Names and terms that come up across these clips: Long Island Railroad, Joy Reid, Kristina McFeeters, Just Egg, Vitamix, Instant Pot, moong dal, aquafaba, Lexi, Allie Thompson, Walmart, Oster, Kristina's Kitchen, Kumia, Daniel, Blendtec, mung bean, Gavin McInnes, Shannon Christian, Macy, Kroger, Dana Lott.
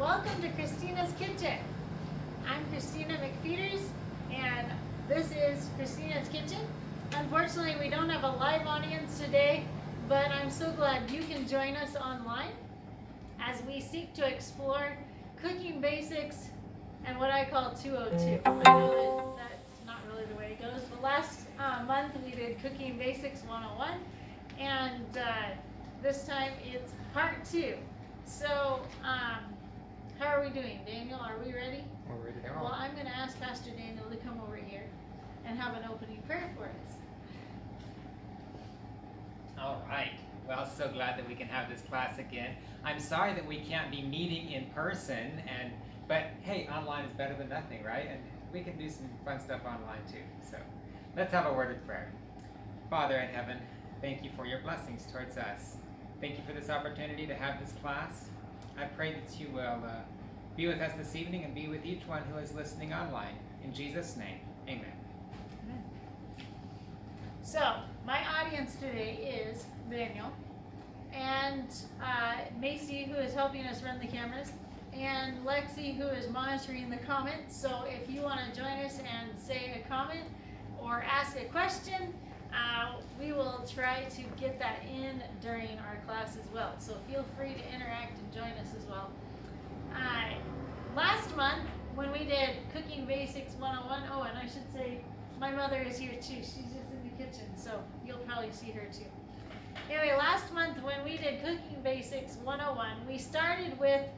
Welcome to Kristina's Kitchen. I'm Kristina McFeeters, and this is Kristina's Kitchen. Unfortunately, we don't have a live audience today, but I'm so glad you can join us online as we seek to explore cooking basics and what I call 202. I know that's not really the way it goes, but last month we did Cooking Basics 101, and this time it's part two. So, how are we doing, Daniel? Are we ready? We're ready now. Well, I'm going to ask Pastor Daniel to come over here and have an opening prayer for us. All right. Well, so glad that we can have this class again. I'm sorry that we can't be meeting in person, but hey, online is better than nothing, right? And we can do some fun stuff online too. So let's have a word of prayer. Father in heaven, thank you for your blessings towards us. Thank you for this opportunity to have this class. I pray that you will be with us this evening and be with each one who is listening online. In Jesus' name, amen. Amen. So, my audience today is Daniel and Macy, who is helping us run the cameras, and Lexi, who is monitoring the comments. So if you want to join us and say a comment or ask a question, we will try to get that in during our class as well. So feel free to interact and join us as well. Last month, when we did Cooking Basics 101, oh, and I should say my mother is here too. She's just in the kitchen, so you'll probably see her too. Anyway, last month when we did Cooking Basics 101, we started with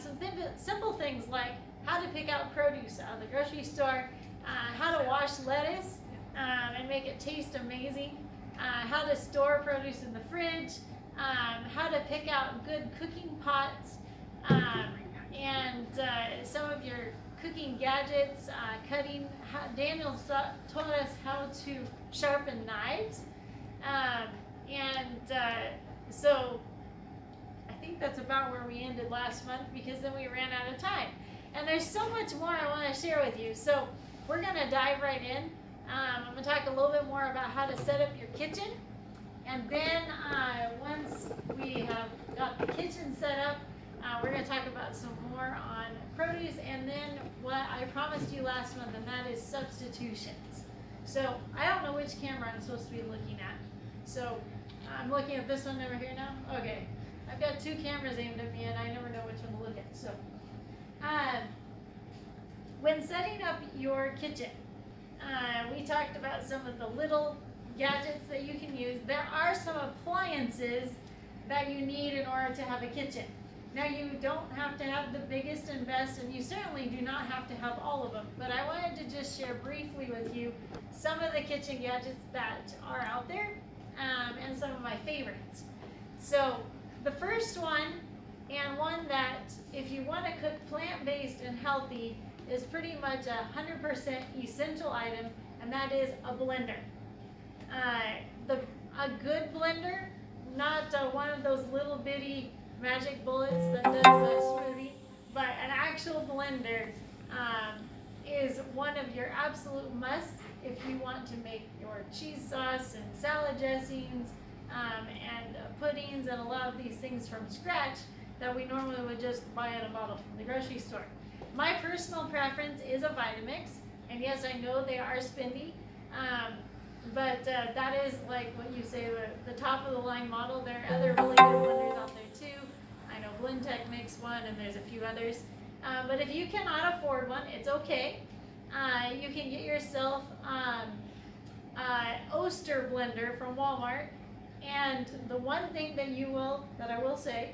some simple things like how to pick out produce out of the grocery store, how to wash lettuce, and make it taste amazing, how to store produce in the fridge, how to pick out good cooking pots, and some of your cooking gadgets, cutting. Daniel taught us how to sharpen knives, and so I think that's about where we ended last month, because then we ran out of time. And there's so much more I want to share with you, so we're going to dive right in. I'm going to talk a little bit more about how to set up your kitchen, and then once we have got the kitchen set up, we're going to talk about some more on produce, and then what I promised you last month, and that is substitutions. So I don't know which camera I'm supposed to be looking at, so I'm looking at this one over here now. Okay, I've got two cameras aimed at me and I never know which one to look at. So when setting up your kitchen, we talked about some of the little gadgets that you can use. There are some appliances that you need in order to have a kitchen. Now, you don't have to have the biggest and best, and you certainly do not have to have all of them, but I wanted to just share briefly with you some of the kitchen gadgets that are out there, and some of my favorites. So the first one, and one that if you want to cook plant-based and healthy, is pretty much a 100% essential item, and that is a blender. A good blender, not one of those little bitty magic bullets that does a smoothie, but an actual blender is one of your absolute musts if you want to make your cheese sauce and salad dressings and puddings and a lot of these things from scratch that we normally would just buy in a bottle from the grocery store. My personal preference is a Vitamix, and yes, I know they are spendy, but that is like what you say, the top of the line model. There are other really good blenders out there too. I know Blendtec makes one, and there's a few others. But if you cannot afford one, it's okay. You can get yourself Oster blender from Walmart, and the one thing that I will say,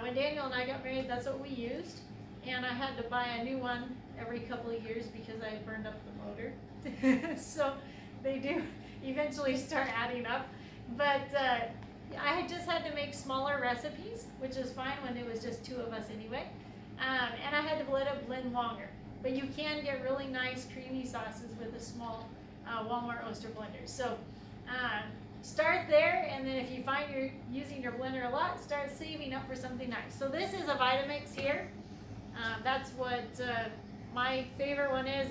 when Daniel and I got married, that's what we used. And I had to buy a new one every couple of years because I burned up the motor. So they do eventually start adding up. But I just had to make smaller recipes, which is fine when it was just two of us anyway. And I had to let it blend longer. But you can get really nice creamy sauces with a small Walmart Oster blender. So start there, and then if you find you're using your blender a lot, start saving up for something nice. So this is a Vitamix here. That's what my favorite one is,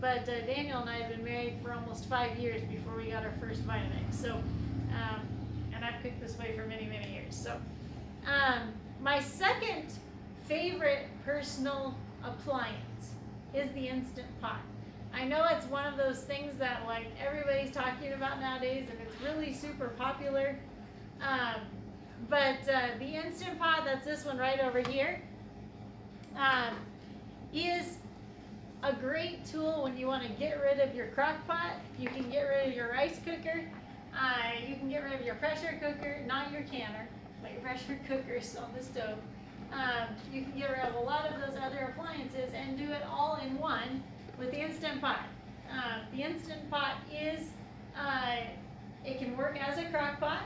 but Daniel and I have been married for almost 5 years before we got our first Vitamix. So, and I've cooked this way for many, many years. So, my second favorite personal appliance is the Instant Pot. I know it's one of those things that like everybody's talking about nowadays and it's really super popular. But the Instant Pot, that's this one right over here, is a great tool when you want to get rid of your crock pot. You can get rid of your rice cooker. You can get rid of your pressure cooker, not your canner, but your pressure cooker is on the stove. You can get rid of a lot of those other appliances and do it all in one with the Instant Pot. The Instant Pot is, it can work as a crock pot.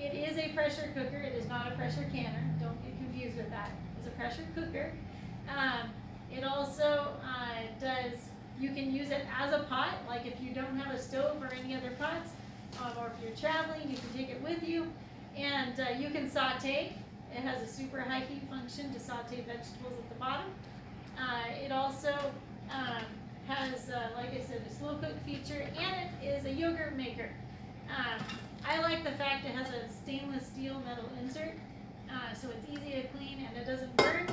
It is a pressure cooker. It is not a pressure canner. Don't get confused with that. It's a pressure cooker. It also you can use it as a pot, like if you don't have a stove or any other pots, or if you're traveling, you can take it with you. And you can saute. It has a super high heat function to saute vegetables at the bottom. It also has, like I said, a slow cook feature, and it is a yogurt maker. I like the fact it has a stainless steel metal insert, so it's easy to clean and it doesn't burn.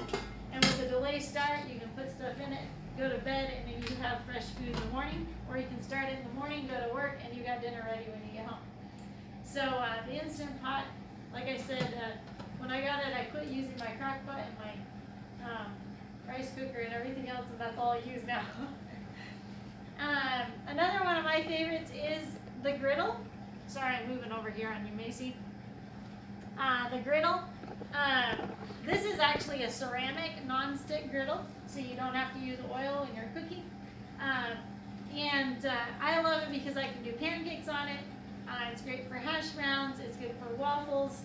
And with a delay start, you can put stuff in it, go to bed, and then you have fresh food in the morning. Or you can start it in the morning, go to work, and you got dinner ready when you get home. So the Instant Pot, like I said, when I got it, I quit using my crock pot and my rice cooker and everything else, and that's all I use now. Another one of my favorites is the griddle. Sorry, I'm moving over here on you, Macy. The griddle. This is actually a ceramic non-stick griddle, so you don't have to use oil in your cooking. I love it because I can do pancakes on it. It's great for hash browns. It's good for waffles.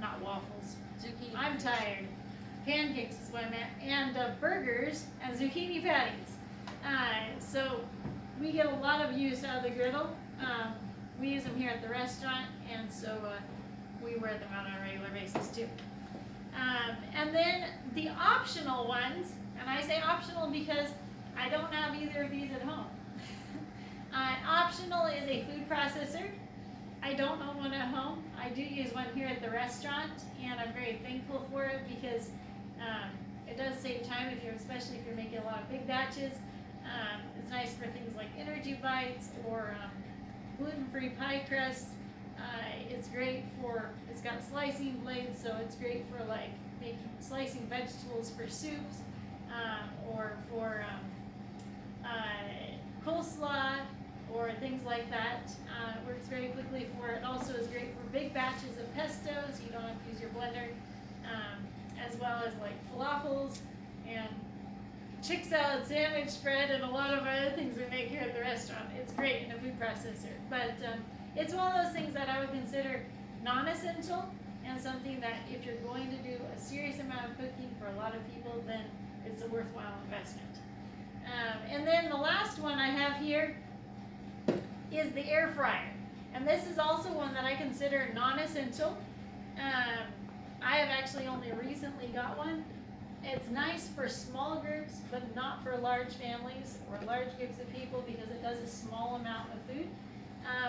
Not waffles. Zucchini. I'm tired. Pancakes is what I meant. And burgers and zucchini patties. So we get a lot of use out of the griddle. We use them here at the restaurant, and so we wear them out on a regular basis too. And then the optional ones, and I say optional because I don't have either of these at home. Optional is a food processor. I don't own one at home. I do use one here at the restaurant, and I'm very thankful for it because it does save time, if you're, especially if you're making a lot of big batches. It's nice for things like energy bites or gluten-free pie crust. It's great for, it's got slicing blades, so it's great for like slicing vegetables for soups, or for coleslaw or things like that. Works very quickly for it. Also is great for big batches of pesto, so you don't have to use your blender, as well as like falafels and chick salad, sandwich spread, and a lot of other things we make here at the restaurant. It's great in a food processor, but it's one of those things that I would consider non-essential, and something that if you're going to do a serious amount of cooking for a lot of people, then it's a worthwhile investment. And then the last one I have here is the air fryer, and this is also one that I consider non-essential. I have actually only recently got one. It's nice for small groups, but not for large families or large groups of people, because it does a small amount of food.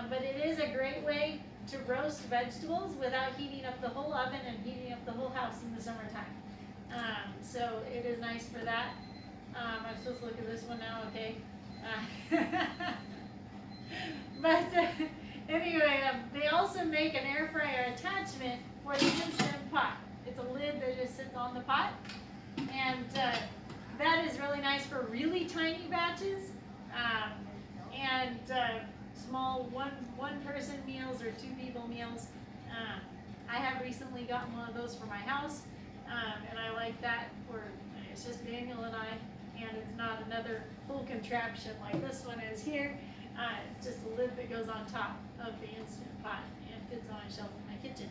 But it is a great way to roast vegetables without heating up the whole oven and heating up the whole house in the summertime. So it is nice for that. I'm supposed to look at this one now, okay. Anyway, they also make an air fryer attachment for the Instant Pot. It's a lid that just sits on the pot. And that is really nice for really tiny batches, small one-person meals or two-people meals. I have recently gotten one of those for my house, and I like that for, it's just Daniel and I, and it's not another full contraption like this one is here. It's just a lid that goes on top of the Instant Pot and fits on a shelf in my kitchen.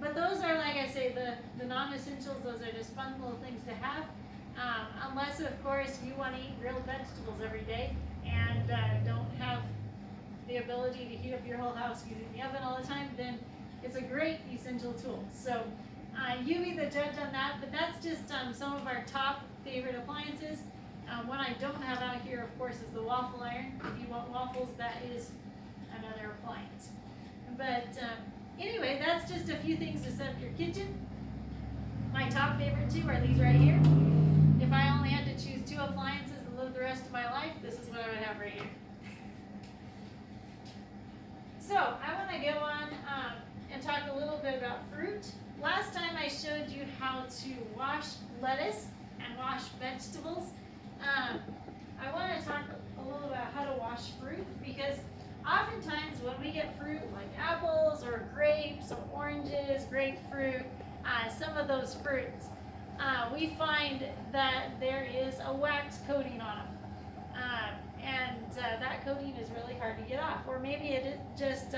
But those are, like I say, the non-essentials. Those are just fun little things to have. Unless, of course, you want to eat grilled vegetables every day and don't have the ability to heat up your whole house using the oven all the time, then it's a great essential tool. So you be the judge on that, but that's just some of our top favorite appliances. One I don't have out here, of course, is the waffle iron. If you want waffles, that is another appliance. But anyway, that's just a few things to set up your kitchen. My top favorite two are these right here. If I only had to choose two appliances and live the rest of my life, this is what I would have right here. So I want to go on and talk a little bit about fruit. Last time I showed you how to wash lettuce and wash vegetables. I want to talk a little about how to wash fruit, because oftentimes when we get fruit like apples or grapes or oranges, grapefruit, some of those fruits, we find that there is a wax coating on them. That coating is really hard to get off. Or maybe it is just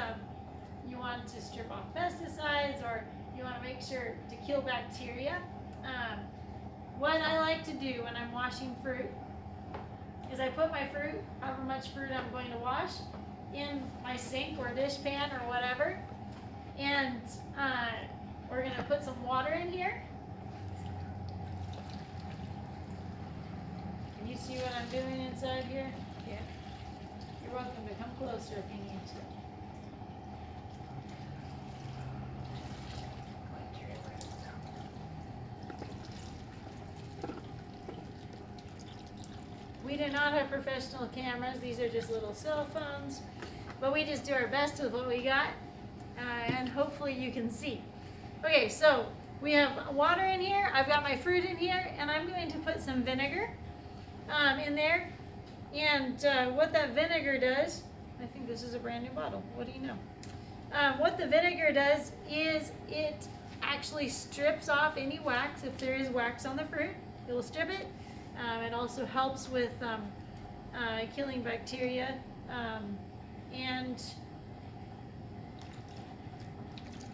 you want to strip off pesticides, or you want to make sure to kill bacteria. What I like to do when I'm washing fruit is I put my fruit, however much fruit I'm going to wash, in my sink or dishpan or whatever, and we're going to put some water in here. Can you see what I'm doing inside here? Yeah. You're welcome to come closer if you need to. We do not have professional cameras. These are just little cell phones, but we just do our best with what we got, and hopefully you can see. Okay, so we have water in here, I've got my fruit in here, and I'm going to put some vinegar in there. And what that vinegar does, I think this is a brand new bottle, what do you know? What the vinegar does is it actually strips off any wax. If there is wax on the fruit, it will strip it. It also helps with killing bacteria, and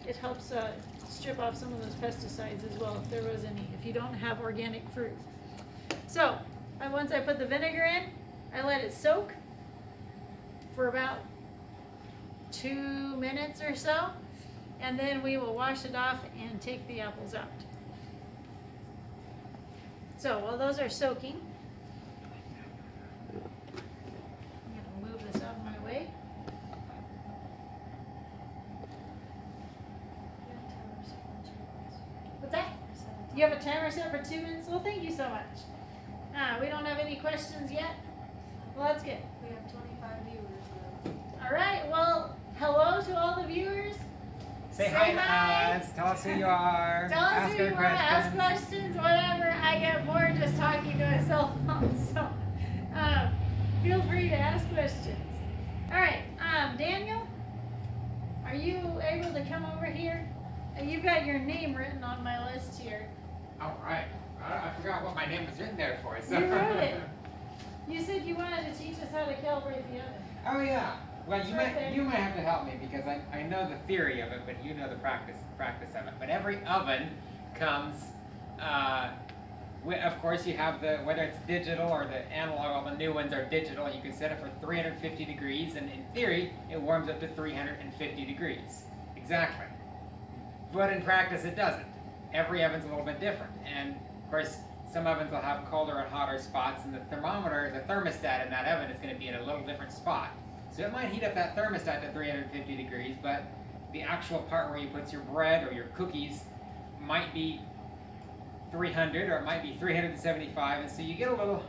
it helps strip off some of those pesticides as well, if there was any, if you don't have organic fruit. So once I put the vinegar in, I let it soak for about 2 minutes or so, and then we will wash it off and take the apples out. So while those are soaking, I'm going to move this out of my way. What's that? You have a timer set for 2 minutes? Well, thank you so much. We don't have any questions yet? Well, that's good. We have 25 viewers though. All right, well, hello to all the viewers. Say hi to us. Tell us who you are. Tell us who you are. Ask questions, whatever. I get bored just talking to myself. So feel free to ask questions. All right, Daniel, are you able to come over here? You've got your name written on my list here. All right. I forgot what my name was written there for. So. You wrote it. You said you wanted to teach us how to calibrate the oven. Oh, yeah. Well, you might have to help me, because I know the theory of it, but you know the practice of it. But every oven comes, of course, you have the, whether it's digital or the analog, all the new ones are digital. You can set it for 350 degrees, and in theory, it warms up to 350 degrees. Exactly. But in practice, it doesn't. Every oven's a little bit different. And, of course, some ovens will have colder and hotter spots, and the thermometer, the thermostat in that oven is going to be in a little different spot. So it might heat up that thermostat to 350 degrees, but the actual part where you put your bread or your cookies might be 300, or it might be 375, and so you get a little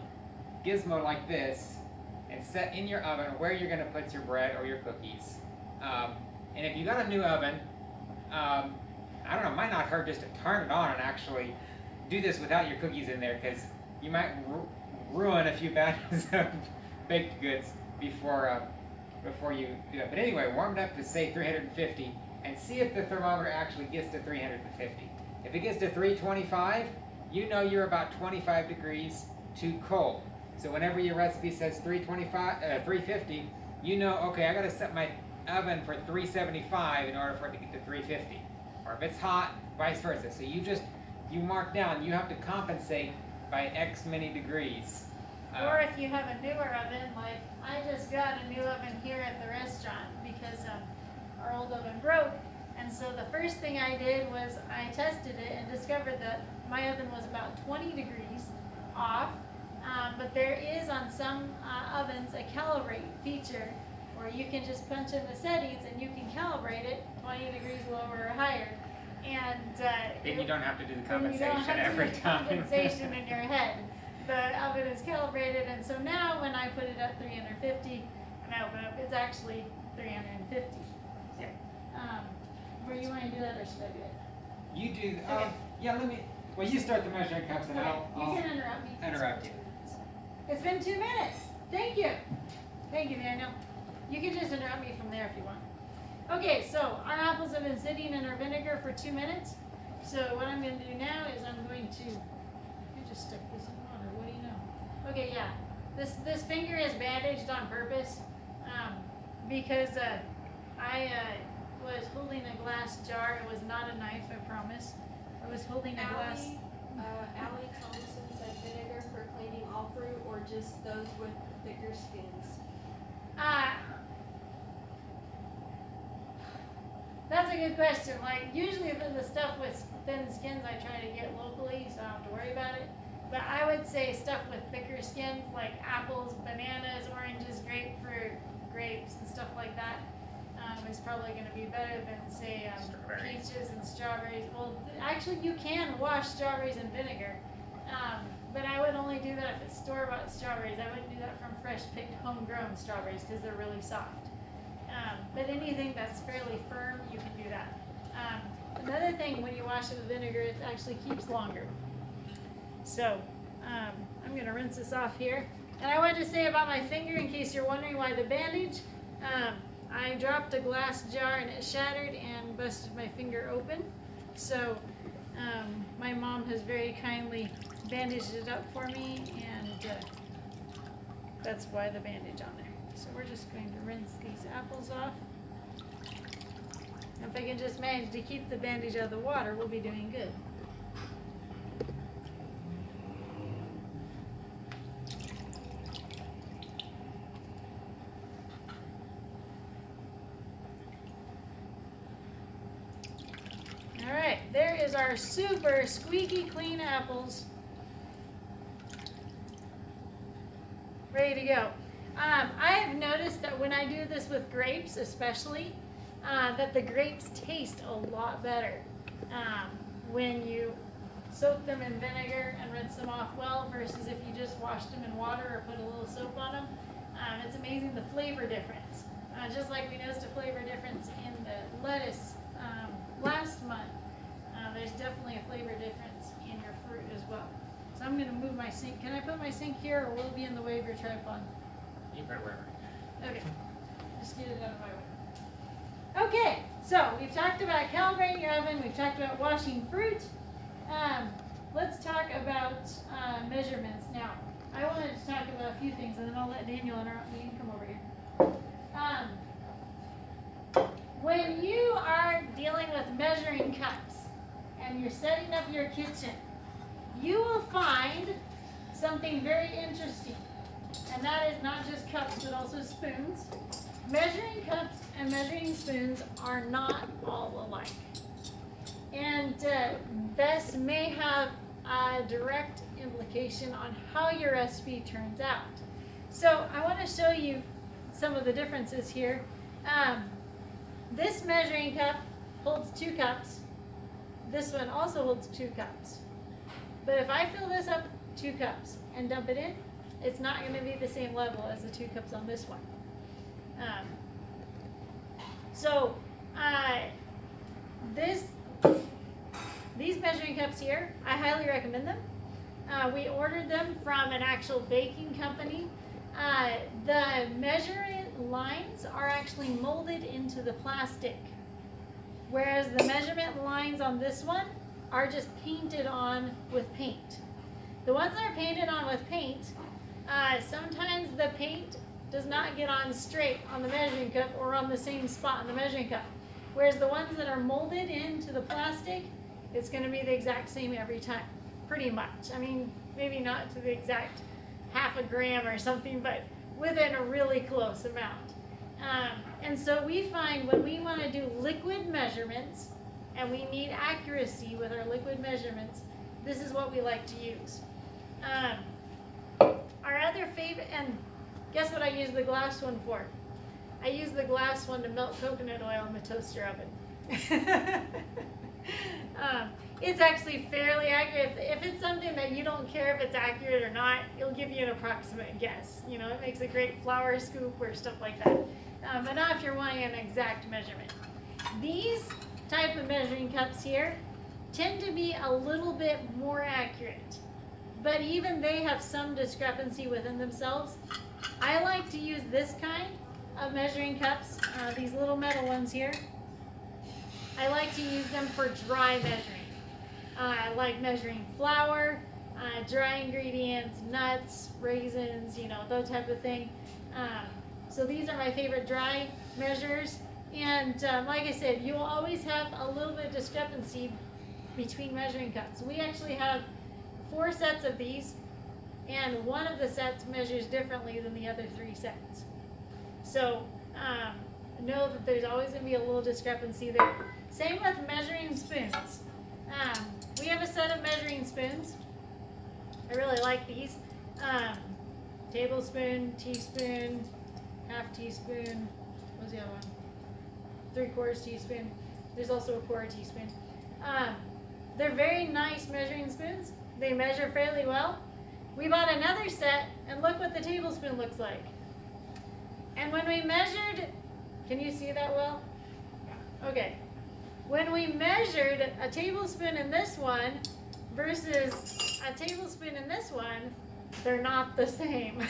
gizmo like this and set in your oven where you're going to put your bread or your cookies. And if you got a new oven, I don't know, it might not hurt just to turn it on and actually do this without your cookies in there, because you might ruin a few batches of baked goods before you do it. But anyway, warm it up to say 350 and see if the thermometer actually gets to 350. If it gets to 325, you know you're about 25 degrees too cold. So whenever your recipe says 350, you know, okay, I gotta set my oven for 375 in order for it to get to 350. Or if it's hot, vice versa. So you mark down, you have to compensate by X many degrees. Or if you have a newer oven, like I just got a new oven here at the restaurant, because our old oven broke. And so the first thing I did was I tested it and discovered that my oven was about 20 degrees off. But there is on some ovens a calibrate feature where you can just punch in the settings and you can calibrate it 20 degrees lower or higher. And Then you don't have to do the compensation every time. Compensation in your head. The oven is calibrated, and so now when I put it at 350 and I open it up, it's actually 350. Yeah. Where you want to do that, or should I do it? You do. Okay. Yeah. Let me. Well, you start the measuring cups, and I'll you can interrupt me. Interrupt you. It's been 2 minutes. Thank you. Thank you, Daniel. You can just interrupt me from there if you want. Okay, so our apples have been sitting in our vinegar for 2 minutes. So what I'm going to do now is I'm going to, I just stuck this in water, what do you know? Okay, yeah, this finger is bandaged on purpose because I was holding a glass jar. It was not a knife, I promise. I was holding a glass. Allie Thompson said vinegar for cleaning all fruit or just those with thicker skins. That's a good question. Like, usually the stuff with thin skins I try to get locally, so I don't have to worry about it. But I would say stuff with thicker skins, like apples, bananas, oranges, grapefruit, grapes, and stuff like that, is probably going to be better than, say, peaches and strawberries. Well, actually, you can wash strawberries in vinegar, but I would only do that if it's store-bought strawberries. I wouldn't do that from fresh-picked, homegrown strawberries because they're really soft. But anything that's fairly firm, you can do that. Another thing, when you wash it with vinegar, it actually keeps longer. So I'm going to rinse this off here. And I wanted to say about my finger, in case you're wondering why the bandage, I dropped a glass jar and it shattered and busted my finger open. So my mom has very kindly bandaged it up for me, and that's why the bandage on there. So we're just going to rinse these apples off. If I can just manage to keep the bandage out of the water, we'll be doing good. All right, there is our super squeaky clean apples. Ready to go. I have noticed that when I do this with grapes especially, that the grapes taste a lot better when you soak them in vinegar and rinse them off well versus if you just wash them in water or put a little soap on them. It's amazing the flavor difference. Just like we noticed a flavor difference in the lettuce last month, there's definitely a flavor difference in your fruit as well. So I'm going to move my sink. Can I put my sink here, or will it be in the way of your tripod? You put it wherever. Okay, just get it out of my way. Okay, so we've talked about calibrating your oven, we've talked about washing fruit. Let's talk about measurements now. I wanted to talk about a few things, and then I'll let Daniel interrupt me and come over here. When you are dealing with measuring cups and you're setting up your kitchen, you will find something very interesting. And that is not just cups, but also spoons. Measuring cups and measuring spoons are not all alike. And this may have a direct implication on how your recipe turns out. So I want to show you some of the differences here. This measuring cup holds 2 cups. This one also holds 2 cups. But if I fill this up 2 cups and dump it in, it's not going to be the same level as the 2 cups on this one. These measuring cups here, I highly recommend them. We ordered them from an actual baking company. The measurement lines are actually molded into the plastic, whereas the measurement lines on this one are just painted on with paint. The ones that are painted on with paint, sometimes the paint does not get on straight on the measuring cup or on the same spot on the measuring cup. Whereas the ones that are molded into the plastic, it's going to be the exact same every time, pretty much. I mean, maybe not to the exact half a gram or something, but within a really close amount. And so we find when we want to do liquid measurements and we need accuracy with our liquid measurements, this is what we like to use. Our other favorite, and guess what I use the glass one for? I use the glass one to melt coconut oil in the toaster oven. It's actually fairly accurate. If it's something that you don't care if it's accurate or not, it'll give you an approximate guess. You know, it makes a great flour scoop or stuff like that. But not if you're wanting an exact measurement. These type of measuring cups here tend to be a little bit more accurate, but even they have some discrepancy within themselves. I like to use this kind of measuring cups, these little metal ones here. I like to use them for dry measuring. I like measuring flour, dry ingredients, nuts, raisins, you know, that type of thing. So these are my favorite dry measures. And like I said, you'll always have a little bit of discrepancy between measuring cups. We actually have 4 sets of these, and one of the sets measures differently than the other 3 sets. So know that there's always going to be a little discrepancy there. Same with measuring spoons. We have a set of measuring spoons. I really like these. Tablespoon, teaspoon, half teaspoon. What was the other one? 3/4 teaspoon. There's also a 1/4 teaspoon. They're very nice measuring spoons. They measure fairly well. We bought another set, and look what the tablespoon looks like. And when we measured, can you see that well? Okay. When we measured a tablespoon in this one versus a tablespoon in this one, they're not the same.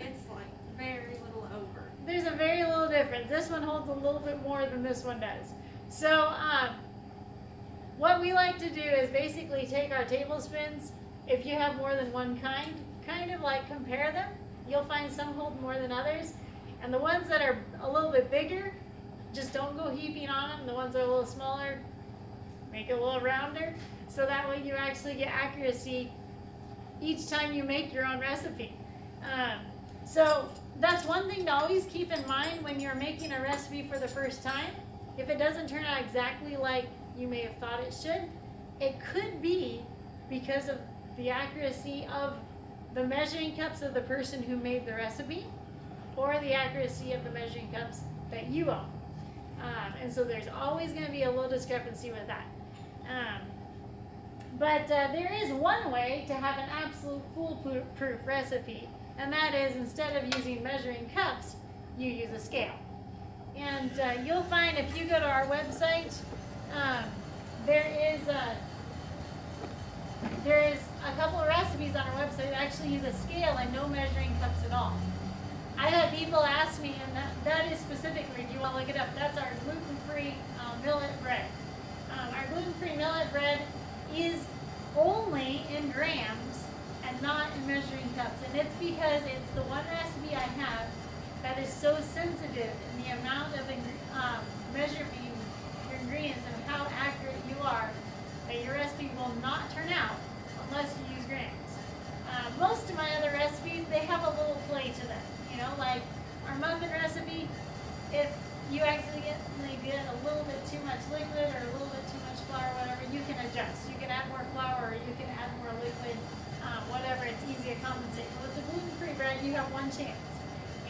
It's like very little over. There's a very little difference. This one holds a little bit more than this one does. So what we like to do is basically take our tablespoons, if you have more than one kind, kind of like compare them. You'll find some hold more than others. And the ones that are a little bit bigger, just don't go heaping on them. The ones that are a little smaller, make it a little rounder. So that way you actually get accuracy each time you make your own recipe. So that's one thing to always keep in mind when you're making a recipe for the first time. If it doesn't turn out exactly like you may have thought it should, it could be because of the accuracy of the measuring cups of the person who made the recipe, or the accuracy of the measuring cups that you own. And so there's always going to be a little discrepancy with that. But there is one way to have an absolute foolproof recipe, and that is, instead of using measuring cups, you use a scale. And you'll find if you go to our website, there is a couple of recipes on our website that actually use a scale and no measuring cups at all. I had people ask me, and that is specifically, if you want to look it up, that's our gluten-free millet bread. Our gluten-free millet bread is only in grams and not in measuring cups. And it's because it's the one recipe I have that is so sensitive in the amount of measuring your ingredients and how accurate you are, that your recipe will not turn out unless you use grams. Most of my other recipes, they have a little play to them. You know, like our muffin recipe, if you accidentally get a little bit too much liquid or a little bit too much flour or whatever, you can adjust. You can add more flour or you can add more liquid, whatever, it's easy to compensate. But with the gluten-free bread, you have one chance.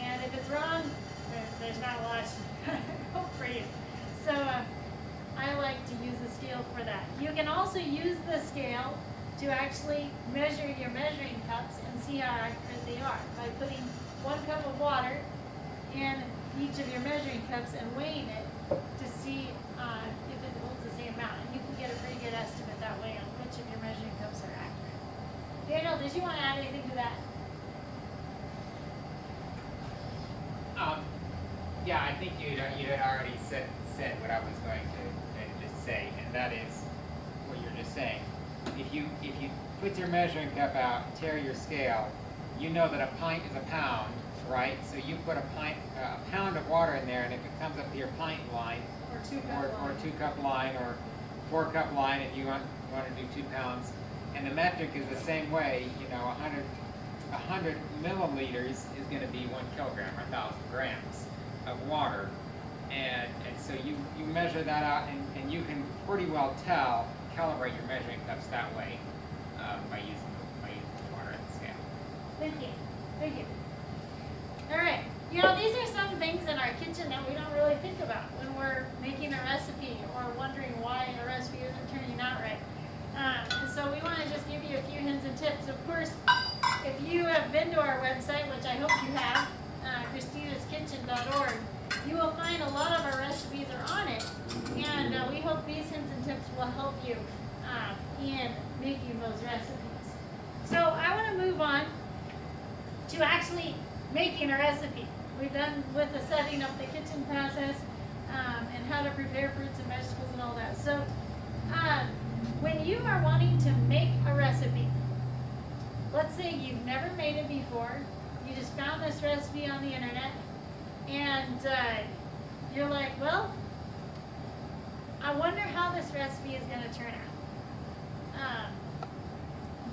And if it's wrong, there's not a lot of hope for you. So I like to use the scale for that. You can also use the scale to actually measure your measuring cups and see how accurate they are by putting 1 cup of water in each of your measuring cups and weighing it to see if it holds the same amount. And you can get a pretty good estimate that way on which of your measuring cups are accurate. Daniel, did you want to add anything to that? Yeah, I think you had already said what I was going to just say, and that is what you're just saying. If you put your measuring cup out, tear your scale, you know that a pint is a pound, right? So you put a pound of water in there, and if it comes up to your pint line, or 2 cup line, or 4 cup line, and you want to do 2 pounds, and the metric is the same way, you know, 100 milliliters is going to be 1 kilogram or 1,000 grams of water, and so you measure that out, and you can pretty well tell, calibrate your measuring cups that way by using. Thank you. All right, you know, these are some things in our kitchen that we don't really think about when we're making a recipe or wondering why a recipe isn't turning to our website, which I hope you have, Kristinaskitchen.org, you will find a lot of our recipes are on it. And we hope these hints and tips will help you in making those recipes. So I want to move on to actually making a recipe. We've done with the setting up the kitchen process and how to prepare fruits and vegetables and all that. So when you are wanting to make a recipe, let's say you've never made it before, you just found this recipe on the internet, and you're like, well, I wonder how this recipe is going to turn out.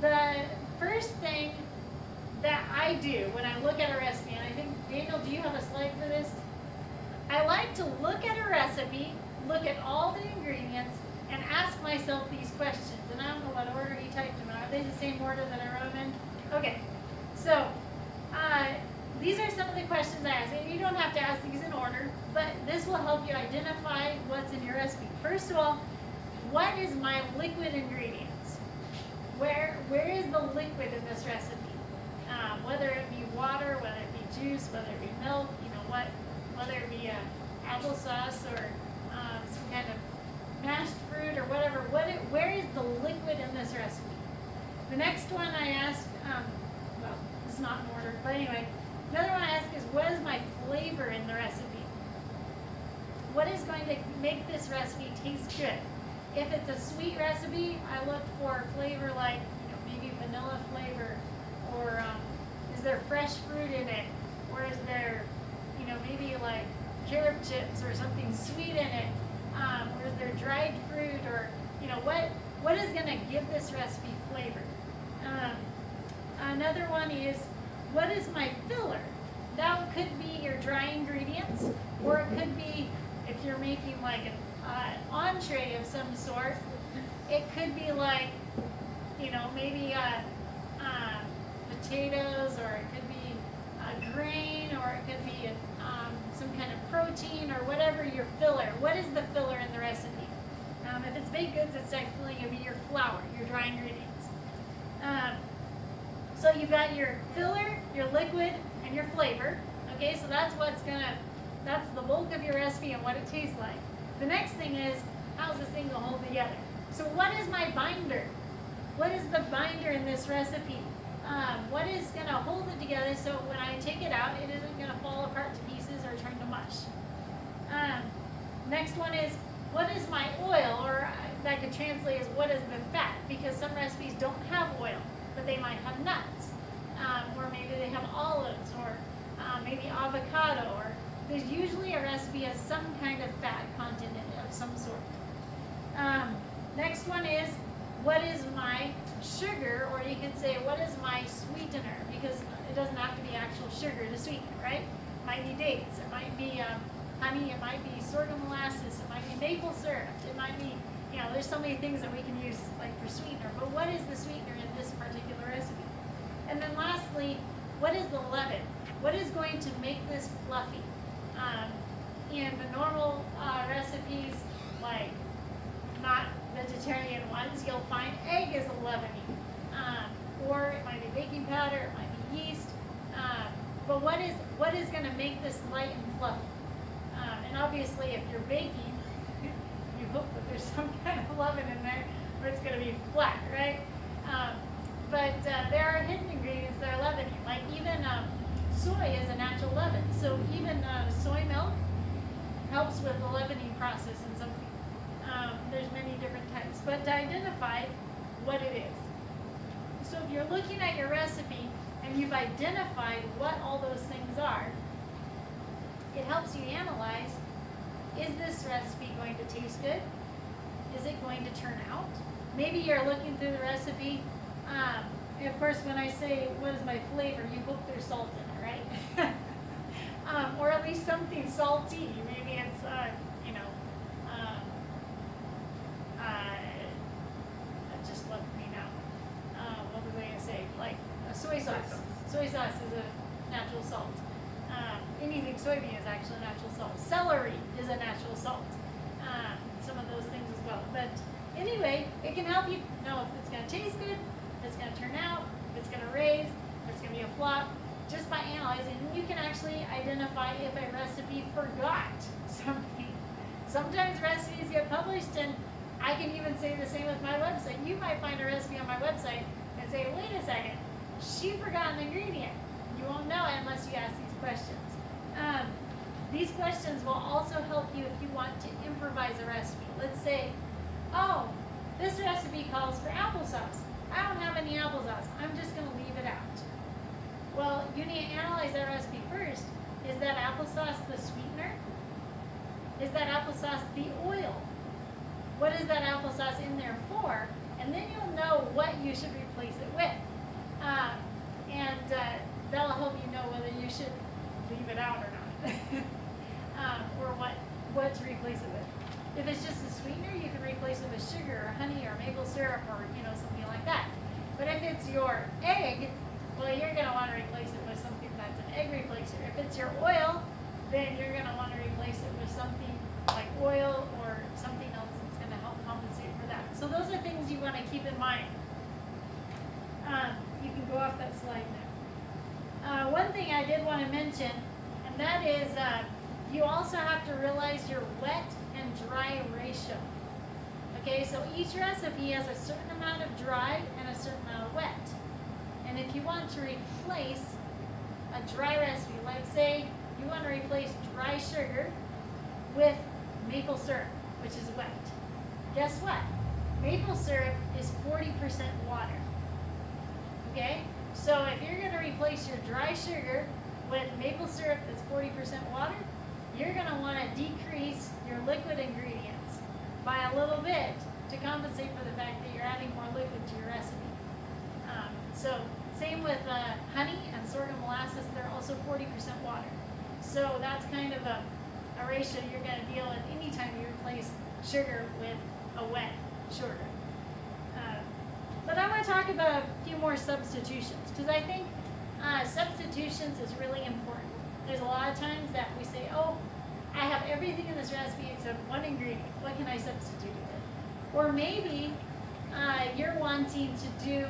The first thing that I do when I look at a recipe, and I think, Daniel, do you have a slide for this? I like to look at a recipe, look at all the ingredients, and ask myself these questions. And I don't know what order he typed them in. Are they the same order that I wrote them in? Okay. So these are some of the questions I ask. And you don't have to ask these in order, but this will help you identify what's in your recipe. First of all, what is my liquid ingredients? Where is the liquid in this recipe? Whether it be water, whether it be juice, whether it be milk, you know, whether it be applesauce or some kind of mashed fruit or whatever, where is the liquid in this recipe? The next one I asked, well, it's not in order, but anyway, another one I asked is, what is my flavor in the recipe? What is going to make this recipe taste good? If it's a sweet recipe, I look for flavor like, you know, maybe vanilla flavor, or is there fresh fruit in it? Or is there, you know, maybe like carrot chips or something sweet in it? Or is there dried fruit, or, you know, what is going to give this recipe flavor? Another one is, what is my filler? That could be your dry ingredients, or it could be if you're making like an entree of some sort. It could be like, you know, maybe potatoes, or it could be a grain, or it could be some kind of protein, or whatever your filler. What is the filler in the recipe? If it's baked goods, it's definitely going to be your flour, your dry ingredients. So you've got your filler, your liquid, and your flavor. Okay, so that's what's gonna, that's the bulk of your recipe and what it tastes like. The next thing is, how's this thing gonna hold together? So what is my binder? What is the binder in this recipe? What is going to hold it together so when I take it out, it isn't going to fall apart to pieces or turn to mush? Next one is, what is my oil? Or that could translate as, what is the fat? Because some recipes don't have oil, but they might have nuts. Or maybe they have olives, or maybe avocado. Or there's usually a recipe has some kind of fat content in it of some sort. Next one is, what is my sugar, or you could say, what is my sweetener? Because it doesn't have to be actual sugar to sweeten it, right? It might be dates, it might be honey, it might be sorghum molasses, it might be maple syrup, it might be, you know, there's so many things that we can use like for sweetener, but what is the sweetener in this particular recipe? And then lastly, what is the leaven? What is going to make this fluffy? In the normal recipes, like not vegetarian ones, you'll find egg is a leavening, or it might be baking powder, it might be yeast. But what is going to make this light and fluffy? And obviously, if you're baking, you hope that there's some kind of leaven in there, or it's going to be flat, right? But there are hidden ingredients that are leavening, like even soy is a natural leaven, so even soy milk helps with the leavening process in some. There's many different types, but to identify what it is. So if you're looking at your recipe and you've identified what all those things are, it helps you analyze, is this recipe going to taste good? Is it going to turn out? Maybe you're looking through the recipe. And of course, when I say, what is my flavor, you hope there's salt in it, right? Or at least something salty. Maybe it's, you know, that just left me now. What was I going to say? Like soy sauce. Soy sauce is a natural salt. Anything soybean is actually a natural salt. Celery is a natural salt. Some of those things as well. But anyway, it can help you know if it's going to taste good, if it's going to turn out, if it's going to raise, it's going to be a flop just by analyzing. You can actually identify if a recipe forgot something. Sometimes recipes get published, and I can even say the same with my website. You might find a recipe on my website and say, wait a second, she forgot an ingredient. You won't know it unless you ask these questions. These questions will also help you if you want to improvise a recipe. Let's say, oh, this recipe calls for applesauce. I don't have any applesauce. I'm just going to leave it out. Well, you need to analyze that recipe first. Is that applesauce the sweetener? Is that applesauce the oil? What is that applesauce in there for? And then you'll know what you should replace it with. That'll help you know whether you should leave it out or not, or what to replace it with. If it's just a sweetener, you can replace it with sugar or honey or maple syrup or something like that. But if it's your egg, well, you're going to want to replace it with something that's an egg replacer. If it's your oil, then you're going to want to replace it with something like oil or something else that's going to help compensate for that. So those are things you want to keep in mind. You can go off that slide now. One thing I did want to mention, and that is you also have to realize your wet and dry ratio. Okay, so each recipe has a certain amount of dry and a certain amount of wet. And if you want to replace a dry recipe, like say you want to replace dry sugar with maple syrup, which is wet. Guess what? Maple syrup is 40% water. Okay? So if you're going to replace your dry sugar with maple syrup that's 40% water, you're going to want to decrease your liquid ingredients by a little bit to compensate for the fact that you're adding more liquid to your recipe. So same with honey and sorghum molasses, they're also 40% water. So that's kind of a ratio you're going to deal with anytime you replace sugar with a wet sugar. But I want to talk about a few more substitutions, because I think substitutions is really important. There's a lot of times that we say, oh, I have everything in this recipe except one ingredient. What can I substitute with? Or maybe you're wanting to do,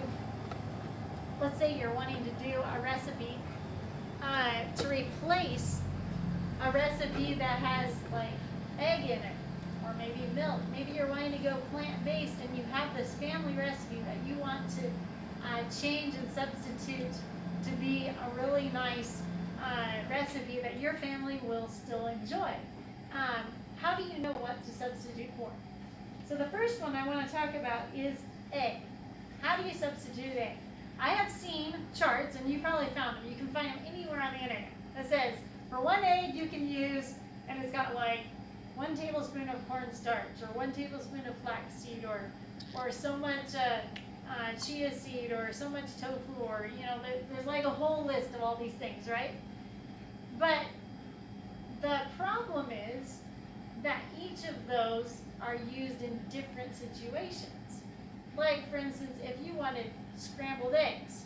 let's say you're wanting to do a recipe to replace a recipe that has like egg in it. Or maybe milk. Maybe you're wanting to go plant-based and you have this family recipe that you want to change and substitute to be a really nice recipe that your family will still enjoy. How do you know what to substitute for? So the first one I want to talk about is egg. How do you substitute egg? I have seen charts, and you probably found them. You can find them anywhere on the internet that says for one egg you can use, and it's got like 1 tablespoon of cornstarch, or 1 tablespoon of flaxseed, or so much chia seed, or so much tofu, or there's like a whole list of all these things, right? But the problem is that each of those are used in different situations. Like for instance, if you wanted scrambled eggs,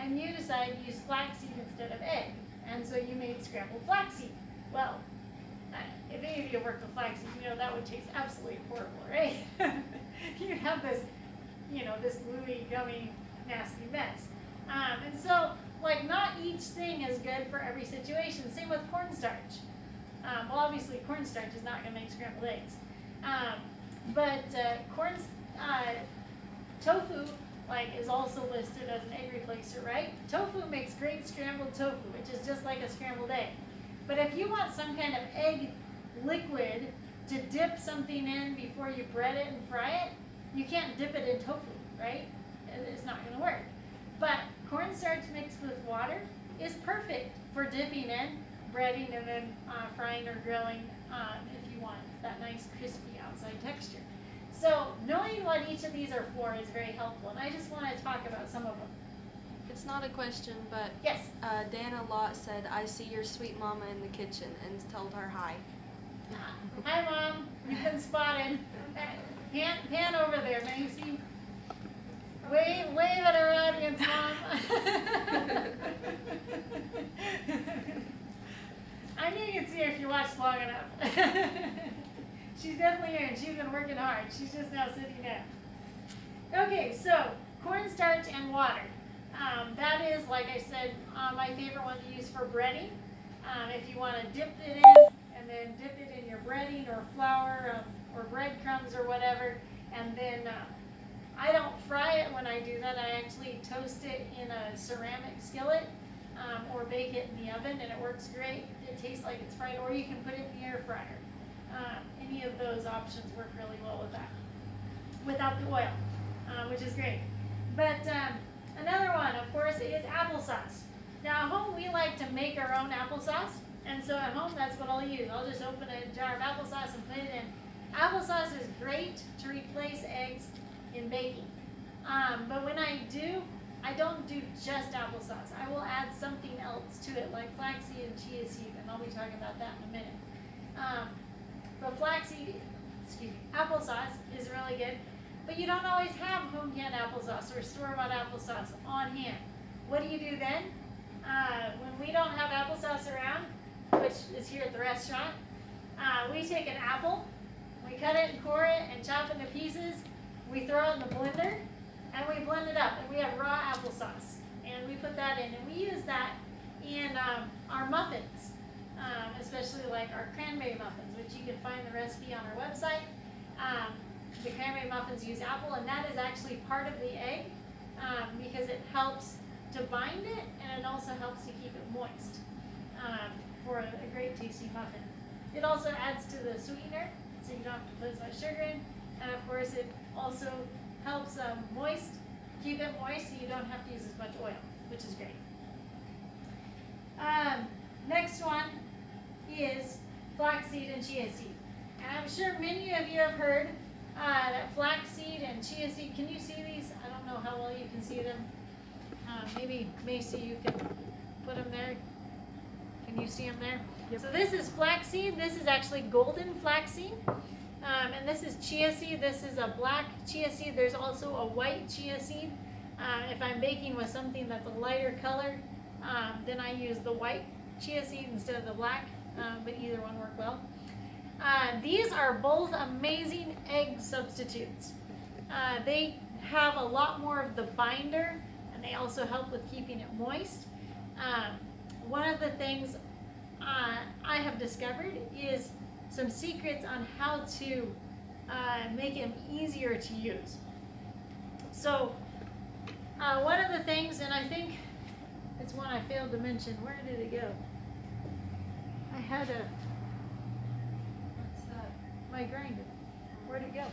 and you decide to use flaxseed instead of egg, and so you made scrambled flaxseed. Well, if any of you worked with flaxseed, that would taste absolutely horrible, right? You'd have this, this gluey, gummy, nasty mess. And so, like, not each thing is good for every situation. Same with cornstarch. Well, obviously, cornstarch is not going to make scrambled eggs. Tofu, is also listed as an egg replacer, right? Tofu makes great scrambled tofu, which is just like a scrambled egg. But if you want some kind of egg liquid to dip something in before you bread it and fry it, you can't dip it in tofu, right? It's not going to work. But cornstarch mixed with water is perfect for dipping in, breading, and then frying or grilling if you want that nice crispy outside texture. So knowing what each of these are for is very helpful, and I just want to talk about some of them. It's not a question, but yes. Dana Lott said, I see your sweet mama in the kitchen, and told her hi. Hi, Mom. You've been spotted. Pan over there, Macy. Wave at our audience, Mom. I knew you'd see her if you watched long enough. She's definitely here, and she's been working hard. She's just now sitting down. Okay, so cornstarch and water. That is, like I said, my favorite one to use for breading. If you want to dip it in and then dip it in your breading or flour or breadcrumbs or whatever, and then I don't fry it when I do that. I actually toast it in a ceramic skillet or bake it in the oven, and it works great. It tastes like it's fried, or you can put it in the air fryer. Any of those options work really well with that, without the oil, which is great. But another one, of course, is applesauce. Now at home we like to make our own applesauce, and so at home that's what I'll use. I'll just open a jar of applesauce and put it in. Applesauce is great to replace eggs in baking, but when I do, I don't do just applesauce. I will add something else to it, like flaxseed and chia seed, and I'll be talking about that in a minute. But applesauce is really good, but you don't always have home-canned applesauce or store-bought applesauce on hand. What do you do then? When we don't have applesauce around, which is here at the restaurant, we take an apple, we cut it and core it and chop it into pieces, we throw it in the blender, and we blend it up, and we have raw applesauce, and we put that in, and we use that in our muffins, especially like our cranberry muffins, which you can find the recipe on our website. The cranberry muffins use apple, and that is actually part of the egg because it helps to bind it, and it also helps to keep it moist for a great tasty muffin. It also adds to the sweetener, so you don't have to put as much sugar in, and of course it also helps keep it moist, so you don't have to use as much oil, which is great. Next one is flaxseed and chia seed. And I'm sure many of you have heard that flaxseed and chia seed, can you see these? I don't know how well you can see them. Maybe Macy, you can put them there. Can you see them there? Yep. So this is flaxseed. This is actually golden flaxseed. And this is chia seed. This is a black chia seed. There's also a white chia seed. If I'm baking with something that's a lighter color, then I use the white chia seed instead of the black, but either one work well. These are both amazing egg substitutes. They have a lot more of the binder, and they also help with keeping it moist. One of the things I have discovered is some secrets on how to make them easier to use. So one of the things, and I think it's one I failed to mention. Where did it go? I had a, my grinder. Where'd it go?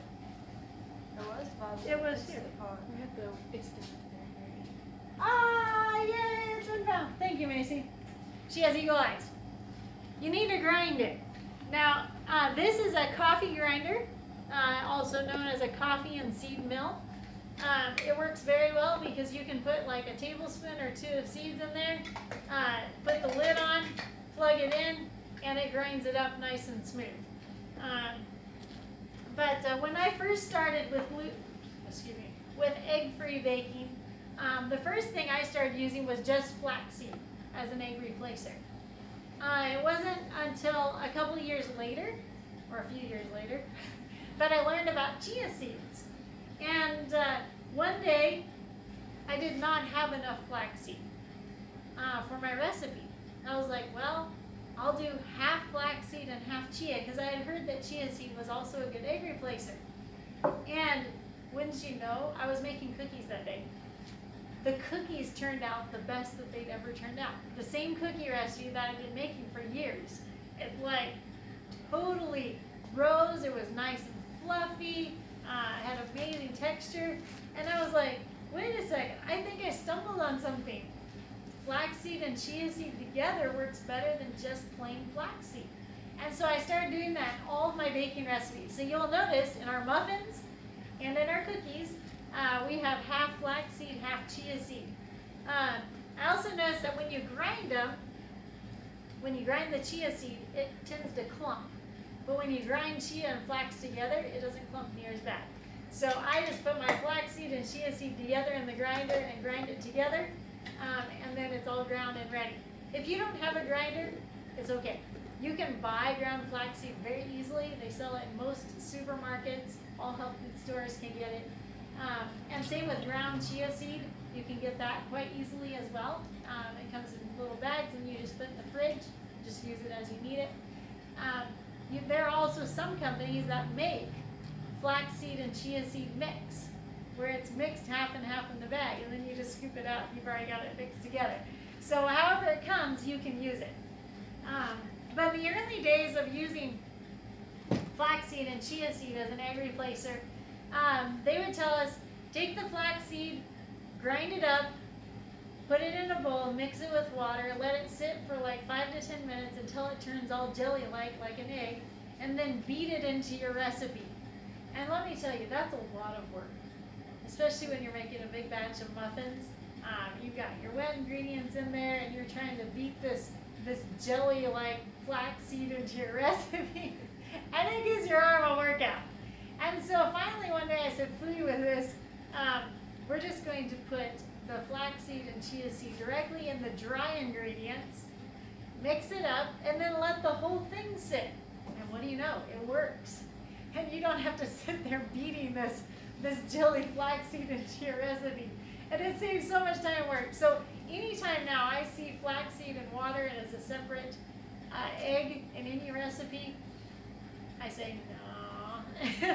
It was Bob's. It was here. We had the instant grinder. Ah, yay, it's been found. Thank you, Macy. She has eagle eyes. You need to grind it. Now, this is a coffee grinder, also known as a coffee and seed mill. It works very well because you can put like a tablespoon or two of seeds in there, put the lid on, plug it in, and it grinds it up nice and smooth. But when I first started with egg-free baking, the first thing I started using was just flaxseed as an egg replacer. It wasn't until a couple years later, or a few years later, that I learned about chia seeds. And one day, I did not have enough flaxseed for my recipe. I was like, well, I'll do half flaxseed and half chia, because I had heard that chia seed was also a good egg replacer. And wouldn't you know, I was making cookies that day. The cookies turned out the best that they'd ever turned out. The same cookie recipe that I've been making for years. It like totally rose, it was nice and fluffy. It had amazing texture, and I was like, wait a second, I think I stumbled on something. Flaxseed and chia seed together works better than just plain flaxseed. And so I started doing that in all of my baking recipes. So you'll notice in our muffins and in our cookies, we have half flaxseed, half chia seed. I also noticed that when you grind them, when you grind the chia seed, it tends to clump. But when you grind chia and flax together, it doesn't clump near as bad. So I just put my flaxseed and chia seed together in the grinder and grind it together, and then it's all ground and ready. If you don't have a grinder, it's okay. You can buy ground flaxseed very easily. They sell it in most supermarkets. All health food stores can get it. And same with ground chia seed. You can get that quite easily as well. It comes in little bags and you just put it in the fridge, just use it as you need it. There are also some companies that make flaxseed and chia seed mix, where it's mixed half and half in the bag, and then you just scoop it out. You've already got it mixed together. So however it comes, you can use it. But in the early days of using flaxseed and chia seed as an egg replacer, they would tell us, take the flaxseed, grind it up, put it in a bowl, mix it with water, let it sit for like 5 to 10 minutes until it turns all jelly-like, like an egg, and then beat it into your recipe. And let me tell you, that's a lot of work, especially when you're making a big batch of muffins. You've got your wet ingredients in there, and you're trying to beat this jelly-like flaxseed into your recipe. And it gives your arm a workout. And so finally one day I said, "Food with this, we're just going to put the flaxseed and chia seed directly in the dry ingredients, mix it up, and then let the whole thing sit." And what do you know? It works. And you don't have to sit there beating this jelly flaxseed into your recipe. And it saves so much time and work. So anytime now I see flaxseed and water and as a separate egg in any recipe, I say no.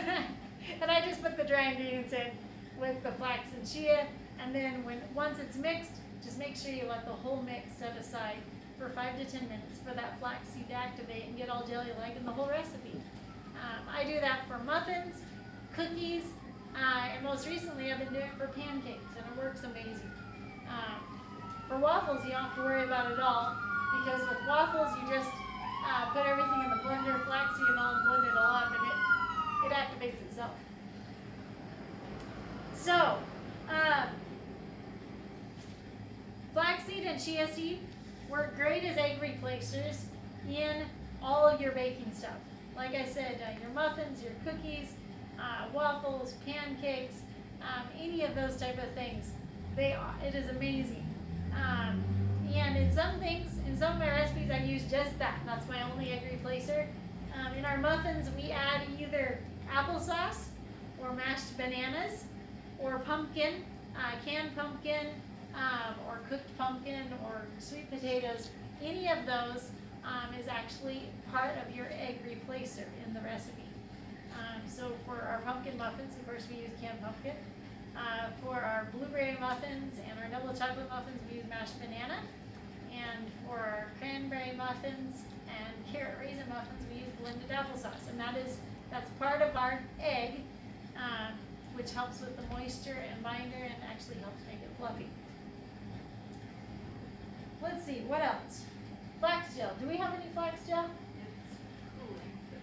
And I just put the dry ingredients in with the flax and chia. And then once it's mixed, just make sure you let the whole mix set aside for 5 to 10 minutes for that flaxseed to activate and get all jelly-like in the whole recipe. I do that for muffins, cookies, and most recently I've been doing it for pancakes, and it works amazing. For waffles, you don't have to worry about it all, because with waffles you just put everything in the blender, flaxseed and all, and blend it all up, and it activates itself. So, flaxseed and chia seed work great as egg replacers in all of your baking stuff. Like I said, your muffins, your cookies, waffles, pancakes, any of those type of things. It is amazing. And in some things, in some of my recipes, I use just that. That's my only egg replacer. In our muffins, we add either applesauce or mashed bananas or pumpkin, canned pumpkin, or cooked pumpkin or sweet potatoes. Any of those is actually part of your egg replacer in the recipe. So for our pumpkin muffins, of course, we use canned pumpkin. For our blueberry muffins and our double chocolate muffins, we use mashed banana. And for our cranberry muffins and carrot raisin muffins, we use blended applesauce. And that's part of our egg, which helps with the moisture and binder and actually helps make it fluffy. Let's see, what else? Flax gel. Do we have any flax gel?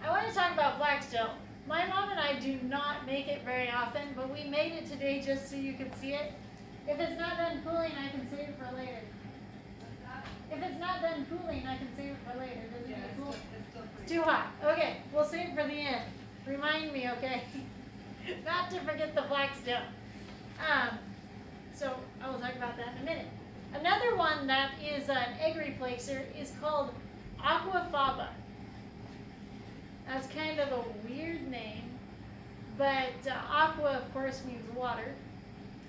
I want to talk about flax gel. My mom and I do not make it very often, but we made it today just so you could see it. If it's not done cooling, I can save it for later. If it's not done cooling, I can save it for later. Does it get cool? It's too hot. Okay, we'll save it for the end. Remind me, okay? Not to forget the flax gel. So I will talk about that in a minute. Another one that is an egg replacer is called aquafaba. That's kind of a weird name, but aqua, of course, means water,